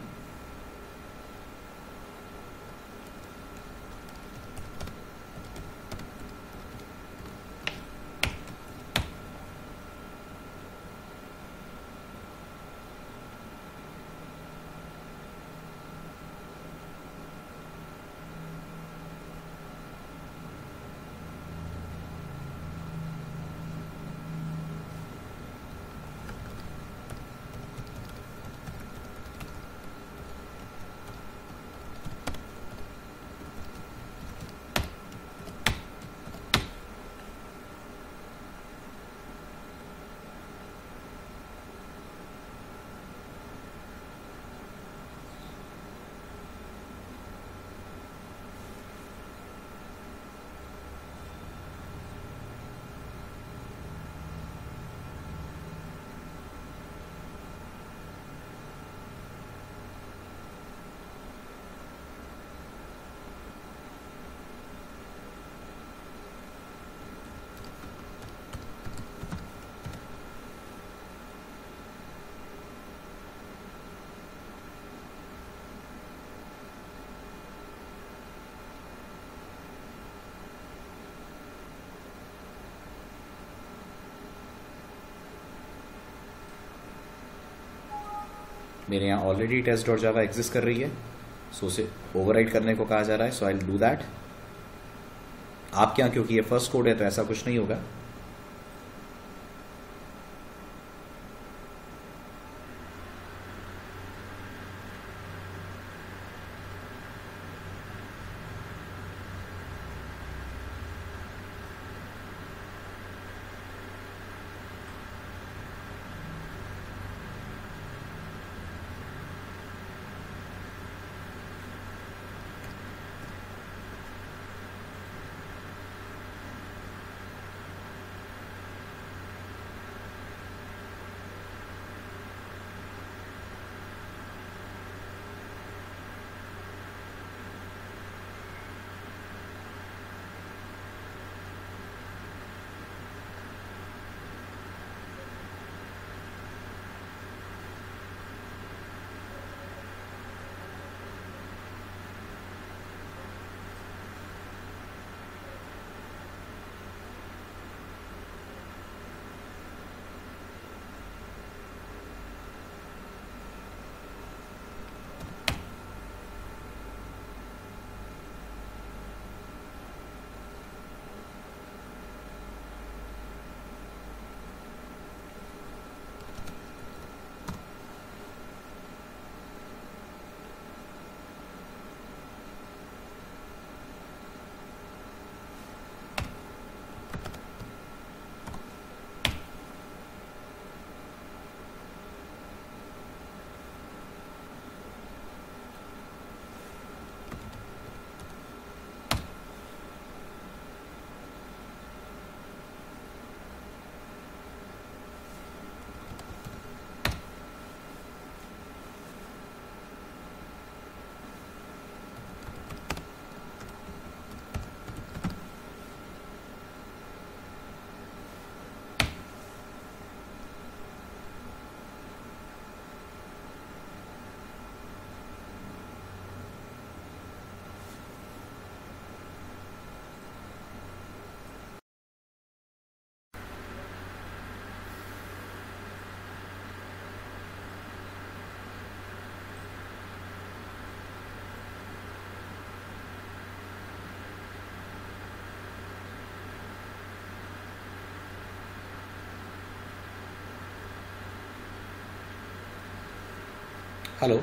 मेरे यहाँ already test dot Java exist कर रही है, सो उसे ओवरराइट करने को कहा जा रहा है, so I will do that. आपके यहाँ क्योंकि ये फर्स्ट कोड है तो ऐसा कुछ नहीं होगा। हेलो,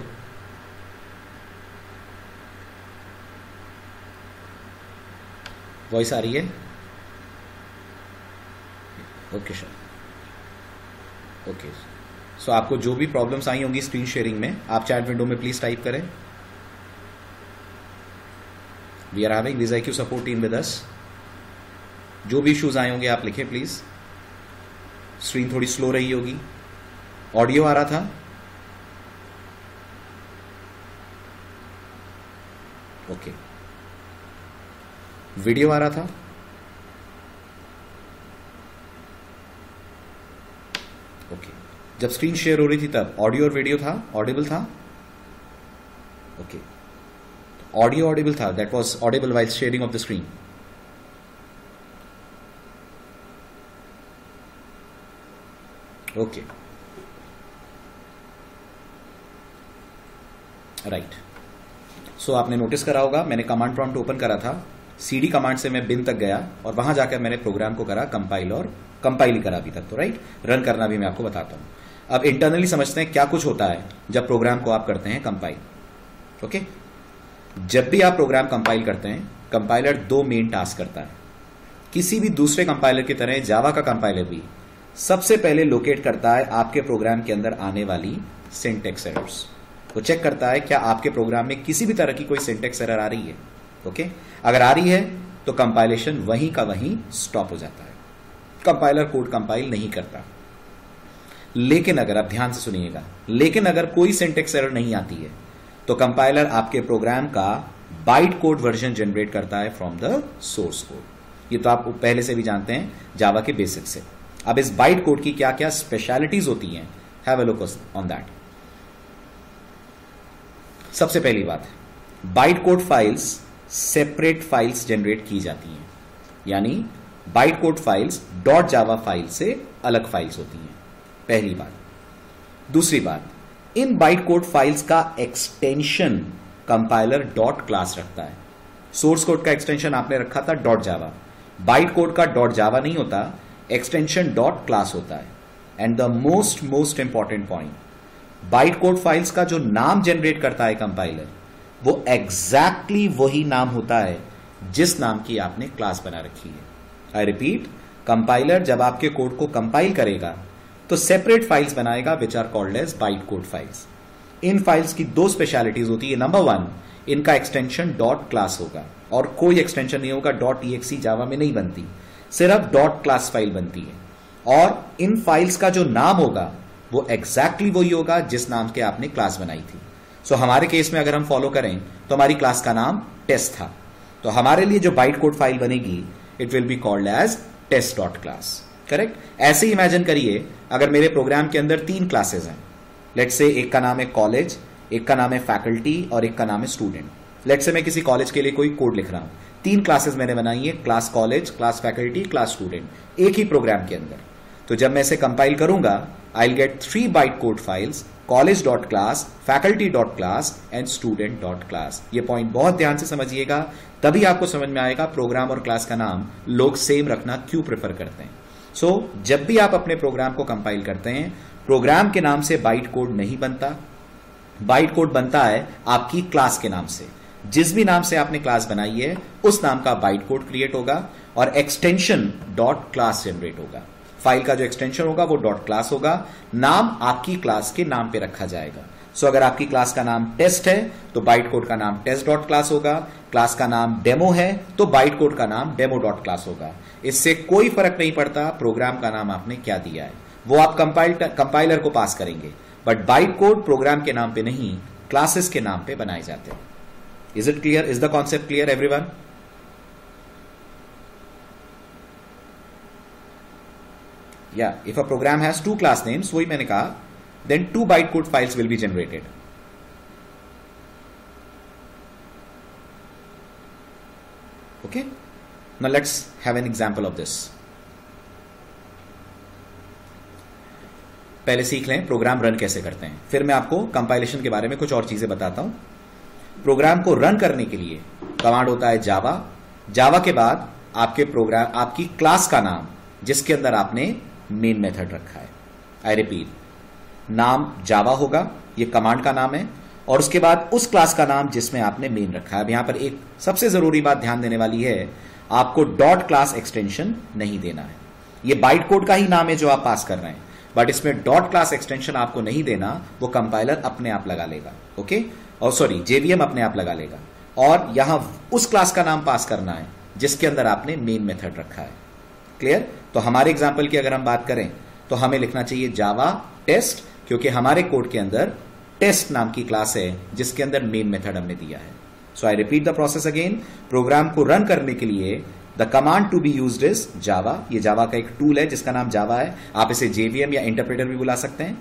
वॉइस आ रही है? Okay sir, okay. सो आपको जो भी प्रॉब्लम्स आई होंगी स्क्रीन शेयरिंग में, आप चैट विंडो में प्लीज टाइप करें। We are having WizIQ support team with us. जो भी इश्यूज आए होंगे आप लिखें प्लीज। स्क्रीन थोड़ी स्लो रही होगी। ऑडियो आ रहा था? Okay okay. वीडियो आ रहा था? Okay okay. जब स्क्रीन शेयर हो रही थी तब ऑडियो और वीडियो था, ऑडिबल था? ओके, ऑडियो ऑडिबल था, that was audible while sharing of the screen. Okay, right. So so, आपने नोटिस करा होगा मैंने कमांड प्रॉम्प्ट ओपन करा था, सीडी कमांड से मैं बिन तक गया और वहां जाकर मैंने प्रोग्राम को करा कंपाइल, और कंपाइल ही करा अभी तक तो, राइट। रन करना भी मैं आपको बताता हूं। अब इंटरनली समझते हैं क्या कुछ होता है जब प्रोग्राम को आप करते हैं कंपाइल। ओके, जब भी आप प्रोग्राम कंपाइल करते हैं, कंपाइलर दो मेन टास्क करता है। किसी भी दूसरे कंपाइलर की तरह जावा का कंपाइलर भी सबसे पहले लोकेट करता है आपके प्रोग्राम के अंदर आने वाली सिंटेक्स एरर्स को, चेक करता है क्या आपके प्रोग्राम में किसी भी तरह की कोई सिंटेक्स एरर आ रही है। Okay okay? अगर आ रही है तो कंपाइलेशन वहीं का वहीं स्टॉप हो जाता है, कंपाइलर कोड कंपाइल नहीं करता। लेकिन अगर आप ध्यान से सुनिएगा, लेकिन अगर कोई सिंटेक्स एरर नहीं आती है तो कंपाइलर आपके प्रोग्राम का बाइट कोड वर्जन जनरेट करता है फ्रॉम द सोर्स कोड। ये तो आप पहले से भी जानते हैं जावा के बेसिक से। अब इस बाइट कोड की क्या क्या स्पेशलिटीज होती हैं, have a look on that. सबसे पहली बात, byte code files separate files generate की जाती हैं, यानी byte code files dot Java file से अलग फाइल्स होती हैं, पहली बात। दूसरी बात, इन बाइट कोड फाइल्स का एक्सटेंशन कंपाइलर डॉट क्लास रखता है। सोर्स कोड का एक्सटेंशन आपने रखा था डॉट जावा, बाइट कोड का डॉट जावा नहीं होता, एक्सटेंशन डॉट क्लास होता है। And the most most important point, byte code files का जो नाम जनरेट करता है कंपाइलर वो एग्जैक्टली वही नाम होता है जिस नाम की आपने क्लास बना रखी है। आई रिपीट, कंपाइलर जब आपके कोड को कंपाइल करेगा तो सेपरेट फाइल्स बनाएगा which are called as byte code files. इन फाइल्स की दो स्पेशलिटीज होती है। नंबर वन, इनका एक्सटेंशन डॉट क्लास होगा और कोई एक्सटेंशन नहीं होगा, डॉट ईएक्सी जावा में नहीं बनती, सिर्फ डॉट क्लास फाइल बनती है। और इन फाइल्स का जो नाम होगा वो एग्जैक्टली वही होगा जिस नाम के आपने क्लास बनाई थी। सो so, हमारे केस में अगर हम फॉलो करें तो हमारी क्लास का नाम टेस्ट था, तो हमारे लिए जो बाइट कोड फाइल बनेगी it will be called as test dot class. Correct. ऐसे इमेजिन करिए अगर मेरे प्रोग्राम के अंदर तीन क्लासेस हैं, लेट्स से एक का नाम है कॉलेज, एक का नाम है फैकल्टी और एक का नाम है स्टूडेंट। लेट्स से मैं किसी कॉलेज के लिए कोई कोड लिख रहा हूं, तीन क्लासेस मैंने बनाई है, class college, class faculty, class student, एक ही प्रोग्राम के अंदर। तो जब मैं इसे कंपाइल करूंगा I will get three byte code files, college dot class, faculty dot class and student dot class. ये पॉइंट बहुत ध्यान से समझिएगा, तभी आपको समझ में आएगा प्रोग्राम और क्लास का नाम लोग सेम रखना क्यों प्रेफर करते हैं। सो so, जब भी आप अपने प्रोग्राम को कंपाइल करते हैं प्रोग्राम के नाम से बाइट कोड नहीं बनता, बाइट कोड बनता है आपकी क्लास के नाम से। जिस भी नाम से आपने क्लास बनाई है उस नाम का बाइट कोड क्रिएट होगा और एक्सटेंशन डॉट क्लास जनरेट होगा। फाइल का जो एक्सटेंशन होगा वो डॉट क्लास होगा, नाम आपकी क्लास के नाम पे रखा जाएगा। सो so, अगर आपकी क्लास का नाम टेस्ट है तो बाइट कोड का नाम टेस्ट डॉट क्लास होगा, क्लास का नाम डेमो है तो बाइट कोड का नाम डेमो डॉट क्लास होगा। इससे कोई फर्क नहीं पड़ता प्रोग्राम का नाम आपने क्या दिया है, वो आप कंपाइल कंपाइलर को पास करेंगे, बट बाइट कोड प्रोग्राम के नाम पे नहीं क्लासेस के नाम पे बनाए जाते हैं। Is it clear? Is the concept clear everyone? या if a program has two class names, वही मैंने कहा, then two byte code files will be generated. Okay, now let's have an example of this. पहले सीख लें प्रोग्राम रन कैसे करते हैं, फिर मैं आपको कंपाइलेशन के बारे में कुछ और चीजें बताता हूं। प्रोग्राम को रन करने के लिए कमांड होता है जावा, जावा के बाद आपके प्रोग्राम आपकी क्लास का नाम जिसके अंदर आपने मेन मेथड रखा है। आई रिपीट, नाम जावा होगा, ये कमांड का नाम है, और उसके बाद उस क्लास का नाम जिसमें आपने मेन रखा है। अब यहां पर एक सबसे जरूरी बात ध्यान देने वाली है, आपको डॉट क्लास एक्सटेंशन नहीं देना है। ये बाइट कोड का ही नाम है जो आप पास कर रहे हैं, बट इसमें डॉट क्लास एक्सटेंशन आपको नहीं देना, वो कंपाइलर अपने आप लगा लेगा। ओके, और सॉरी जेवीएम अपने आप लगा लेगा। और यहां उस क्लास का नाम पास करना है जिसके अंदर आपने मेन मेथड रखा है। क्लियर? तो हमारे एग्जाम्पल की अगर हम बात करें तो हमें लिखना चाहिए जावा टेस्ट, क्योंकि हमारे कोड के अंदर टेस्ट नाम की क्लास है जिसके अंदर मेन मेथड हमने दिया है। So I repeat the process again, program को रन करने के लिए the command to be used is Java. ये जावा का एक टूल है जिसका नाम जावा है, आप इसे जेवीएम या इंटरप्रेटर भी बुला सकते हैं।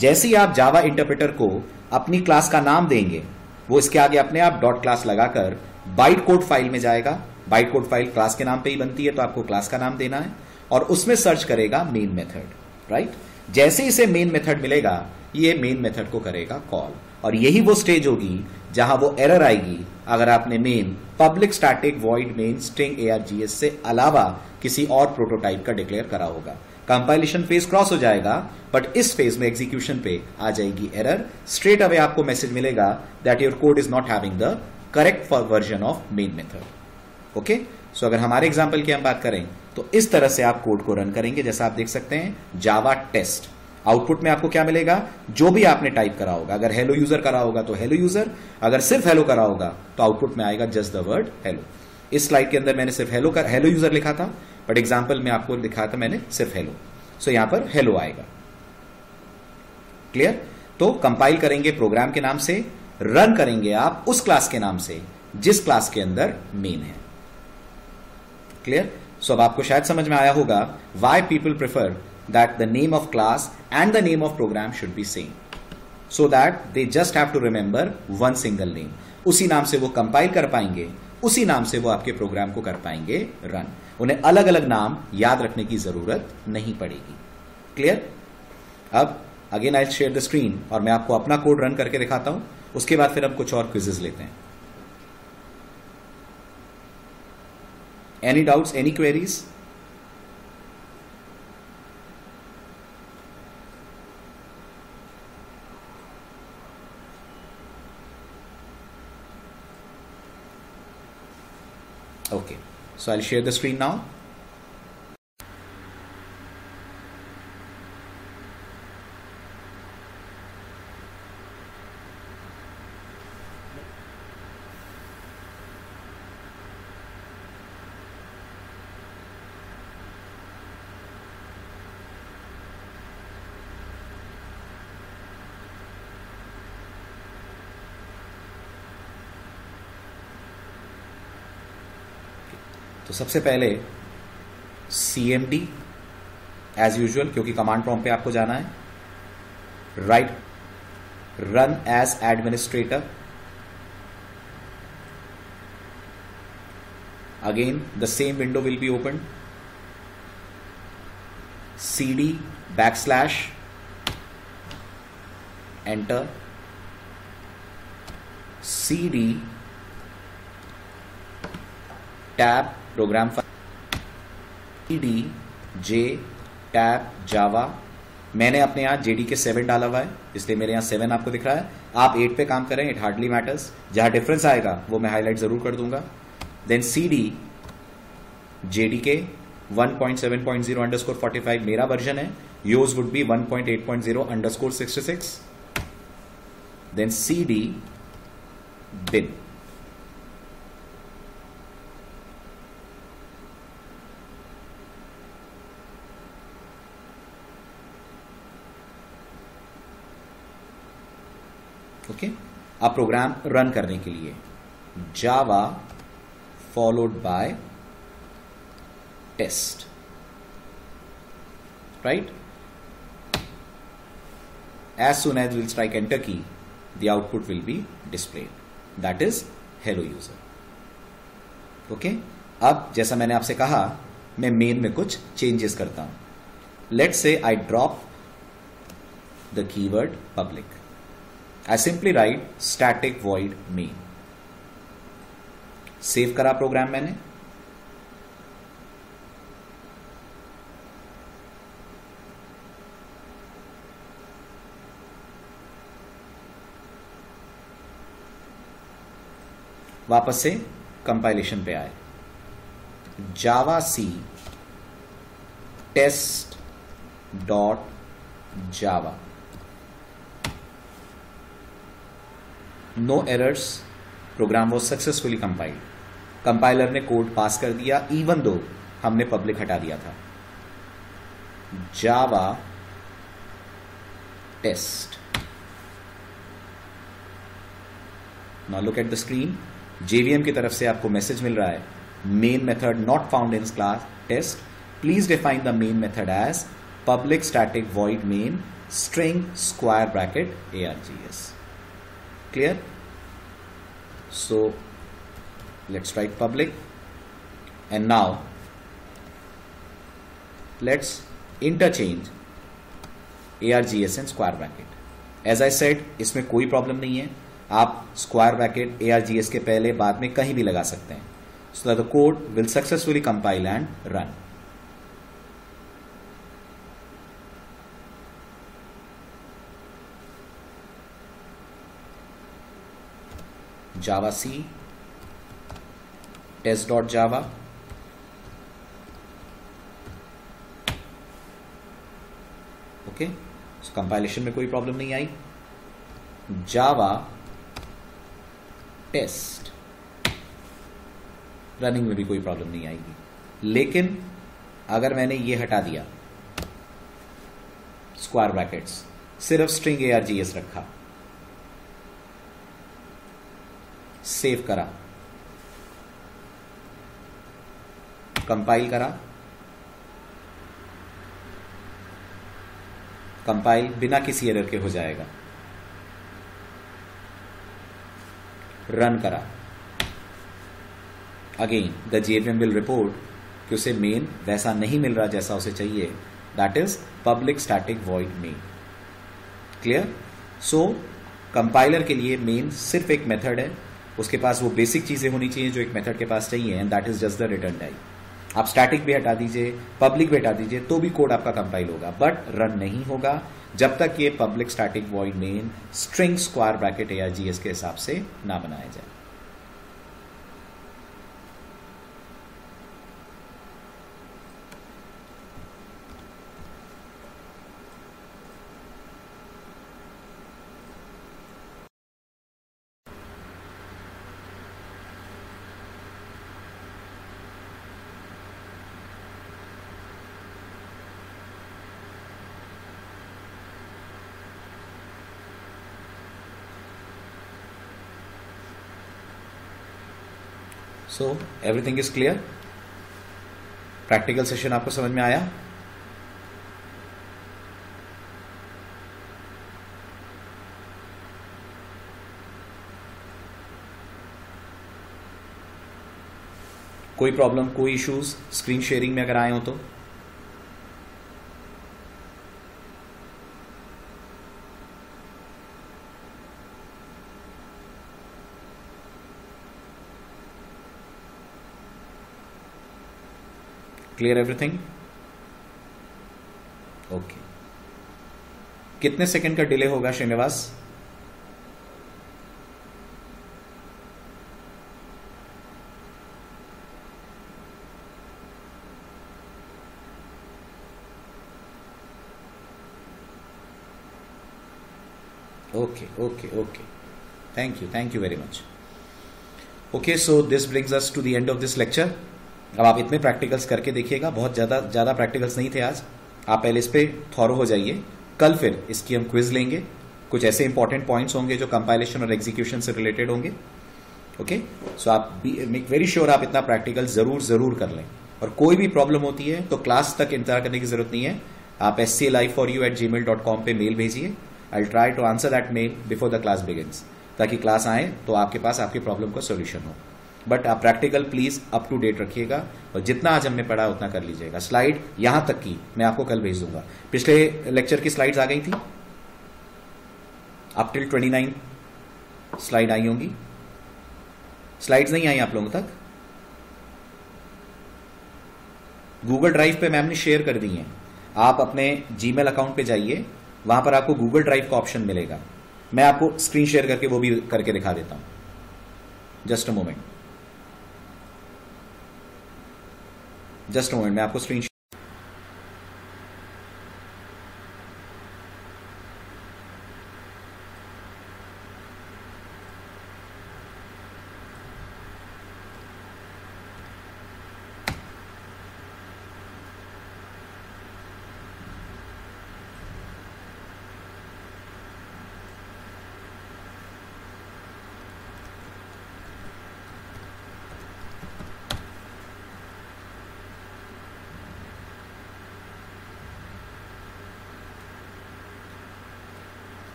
जैसे ही आप जावा इंटरप्रेटर को अपनी क्लास का नाम देंगे वो इसके आगे अपने आप डॉट क्लास लगाकर बाइट कोड फाइल में जाएगा। बाइट कोड फाइल क्लास के नाम पर ही बनती है, तो आपको क्लास का नाम देना है और उसमें सर्च करेगा मेन मेथड। राइट, जैसे इसे मेन मेथड मिलेगा ये मेन मेथड को करेगा कॉल, और यही वो स्टेज होगी जहां वो एरर आएगी अगर आपने main public static void main string ARGS से अलावा किसी और प्रोटोटाइप का डिक्लेयर करा होगा। कंपाइलेशन फेज क्रॉस हो जाएगा, बट इस फेज में एग्जीक्यूशन पे आ जाएगी एरर। स्ट्रेट अवे आपको मैसेज मिलेगा that your code is not having the correct version of main method. Okay, so अगर हमारे एग्जाम्पल की हम बात करें तो इस तरह से आप कोड को रन करेंगे। जैसा आप देख सकते हैं जावा टेस्ट, आउटपुट में आपको क्या मिलेगा, जो भी आपने टाइप करा होगा। अगर हेलो यूजर करा होगा तो हेलो यूजर, अगर सिर्फ हेलो करा होगा तो आउटपुट में आएगा जस्ट द वर्ड हेलो। इस स्लाइड के अंदर मैंने सिर्फ हेलो कर हेलो यूजर लिखा था, बट एग्जाम्पल में आपको लिखा था मैंने सिर्फ हेलो, सो यहां पर हेलो आएगा। क्लियर? तो कंपाइल करेंगे प्रोग्राम के नाम से, रन करेंगे आप उस क्लास के नाम से जिस क्लास के अंदर मेन है। क्लियर? सो so, अब आपको शायद समझ में आया होगा why people prefer that the name of class and the name of program should be same, so that they just have to remember one single name. उसी नाम से वो कंपाइल कर पाएंगे, उसी नाम से वो आपके प्रोग्राम को कर पाएंगे रन, उन्हें अलग अलग नाम याद रखने की जरूरत नहीं पड़ेगी। क्लियर? अब again I share the screen और मैं आपको अपना कोड रन करके दिखाता हूं, उसके बाद फिर हम कुछ और क्विजेज लेते हैं. Any doubts, any queries? Okay, so I'll share the screen now. तो सबसे पहले cmd एज यूजुअल, क्योंकि कमांड प्रॉम्प्ट पे आपको जाना है. Right run as administrator, again the same window will be open. cd back slash enter, cd tab program file, D J tab Java. मैंने अपने यहाँ जेडी के सेवन डाला हुआ है, इसलिए मेरे यहाँ सेवन आपको दिख रहा है. आप एट पे काम करें, इट हार्डली मैटर्स. जहां डिफरेंस आएगा वो मैं हाईलाइट जरूर कर दूंगा. Then C D JDK one point seven point zero underscore forty five, मेरा वर्जन है. Yours would be one point eight point zero underscore sixty six. Then C D bin, okay okay? अब प्रोग्राम रन करने के लिए Java followed by test, right. As soon as will strike enter key, the output will be displayed, that is hello user. Okay, अब जैसा मैंने आपसे कहा, मैं मेन में कुछ चेंजेस करता हूं. Let's say I drop the keyword public. I simply write static void main. Save करा प्रोग्राम मैंने. वापस से कंपाइलेशन पे आए. Java C test dot Java, no errors. Program वो सक्सेसफुली कंपाइल्ड. कंपाइलर ने कोड पास कर दिया इवन दो हमने पब्लिक हटा दिया था. Java test, now look at the screen. JVM की तरफ से आपको मैसेज मिल रहा है, main method not found in class test, please define the main method as public static void main string square bracket args. Clear? So let's write public, and now let's interchange args and square bracket. As I said, इसमें कोई problem नहीं है. आप square bracket args के पहले बाद में कहीं भी लगा सकते हैं. So the code will successfully compile and run. Java C test dot Java, okay. So compilation में कोई प्रॉब्लम नहीं आई. जावा टेस्ट, रनिंग में भी कोई प्रॉब्लम नहीं आएगी. लेकिन अगर मैंने ये हटा दिया स्क्वायर ब्रैकेट्स, सिर्फ स्ट्रिंग args रखा, सेव करा, कंपाइल करा, कंपाइल बिना किसी एरर के हो जाएगा. रन करा, again the JVM will report कि उसे मेन वैसा नहीं मिल रहा जैसा उसे चाहिए, that is public static void main. Clear. So compiler के लिए मेन सिर्फ एक मेथड है, उसके पास वो बेसिक चीजें होनी चाहिए जो एक मेथड के पास चाहिए, and that is just the return type. आप स्टैटिक भी हटा दीजिए, पब्लिक भी हटा दीजिए, तो भी कोड आपका कंपाइल होगा बट रन नहीं होगा जब तक ये public static void main string square bracket या जीएस के हिसाब से ना बनाया जाए। So everything is clear? Practical session आपको समझ में आया? कोई प्रॉब्लम, कोई इश्यूज स्क्रीन शेयरिंग में अगर आए हो तो? Clear everything? ओके, कितने सेकंड का डिले होगा Srinivas? Okay okay okay, thank you thank you very much. Okay, so this brings us to the end of this lecture. अब आप इतने प्रैक्टिकल्स करके देखिएगा, बहुत ज़्यादा ज़्यादा प्रैक्टिकल्स नहीं थे आज, आप पहले इस पे थॉरो हो जाइए। कल फिर इसकी हम क्विज लेंगे, कुछ ऐसे इंपॉर्टेंट पॉइंट्स होंगे जो कंपाइलेशन और एग्जीक्यूशन से रिलेटेड होंगे। ओके, सो आप मेक वेरी श्योर आप इतना प्रैक्टिकल जरूर जरूर कर लें, और कोई भी प्रॉब्लम होती है तो क्लास तक इंतजार करने की जरूरत नहीं है। आप S C L I for you at G mail dot com पर मेल भेजिए, I try to answer that mail before the class begins, ताकि क्लास आए तो आपके पास आपकी प्रॉब्लम का सोल्यूशन हो। बट आप practical please up to date रखिएगा, और जितना आज हमने पढ़ा उतना कर लीजिएगा। स्लाइड यहां तक की मैं आपको कल भेज दूंगा, पिछले लेक्चर की स्लाइड्स आ गई थी, अप टिल उनतीस स्लाइड आई होंगी। स्लाइड्स नहीं आई आप लोगों तक? गूगल ड्राइव पे मैम ने शेयर कर दी है, आप अपने जीमेल अकाउंट पे जाइए, वहां पर आपको गूगल ड्राइव का ऑप्शन मिलेगा। मैं आपको स्क्रीन शेयर करके वो भी करके दिखा देता हूं, just a moment just moment मैं आपको स्क्रीन।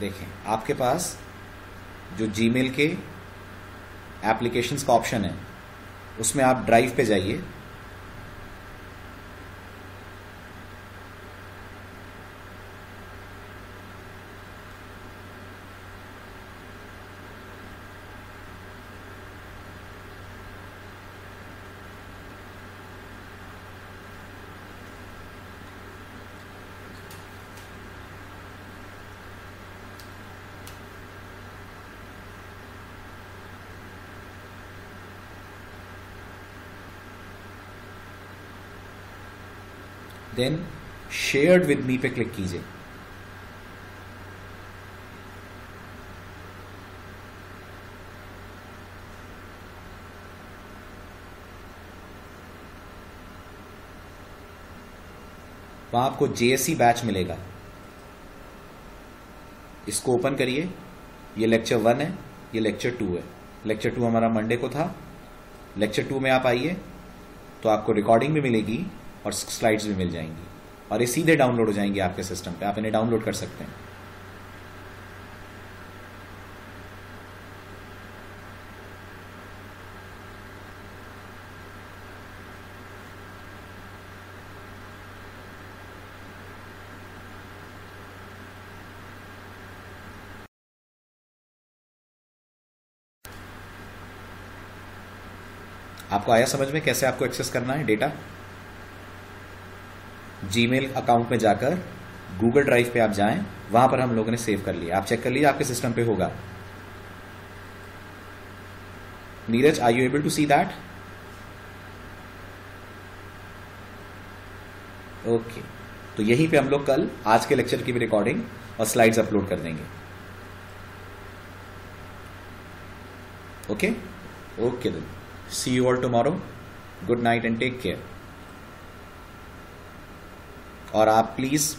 देखें आपके पास जो जीमेल के एप्लीकेशंस का ऑप्शन है, उसमें आप ड्राइव पे जाइए, देन शेयर्ड विद मी पे क्लिक कीजिए। वहां आपको जेएसई बैच मिलेगा, इसको ओपन करिए। ये लेक्चर वन है, ये लेक्चर टू है। लेक्चर टू हमारा मंडे को था, लेक्चर टू में आप आइए तो आपको रिकॉर्डिंग भी मिलेगी और स्लाइड्स भी मिल जाएंगी, और ये सीधे डाउनलोड हो जाएंगे आपके सिस्टम पे, आप इन्हें डाउनलोड कर सकते हैं। आपको आया समझ में कैसे आपको एक्सेस करना है डेटा? जीमेल अकाउंट में जाकर गूगल ड्राइव पे आप जाएं, वहां पर हम लोगों ने सेव कर लिया। आप चेक कर लीजिए आपके सिस्टम पे होगा। Neeraj, are you able to see that? Okay, तो यहीं पे हम लोग कल आज के लेक्चर की भी रिकॉर्डिंग और स्लाइड्स अपलोड कर देंगे। Okay okay then, see you all tomorrow. Good night and take care. और आप प्लीज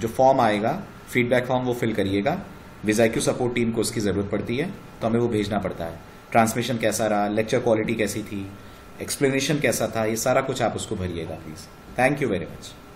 जो फॉर्म आएगा, फीडबैक फॉर्म, वो फिल करिएगा। विजाइक्यू सपोर्ट टीम को उसकी जरूरत पड़ती है तो हमें वो भेजना पड़ता है। ट्रांसमिशन कैसा रहा, लेक्चर क्वालिटी कैसी थी, एक्सप्लेनेशन कैसा था, ये सारा कुछ आप उसको भरिएगा please. Thank you very much.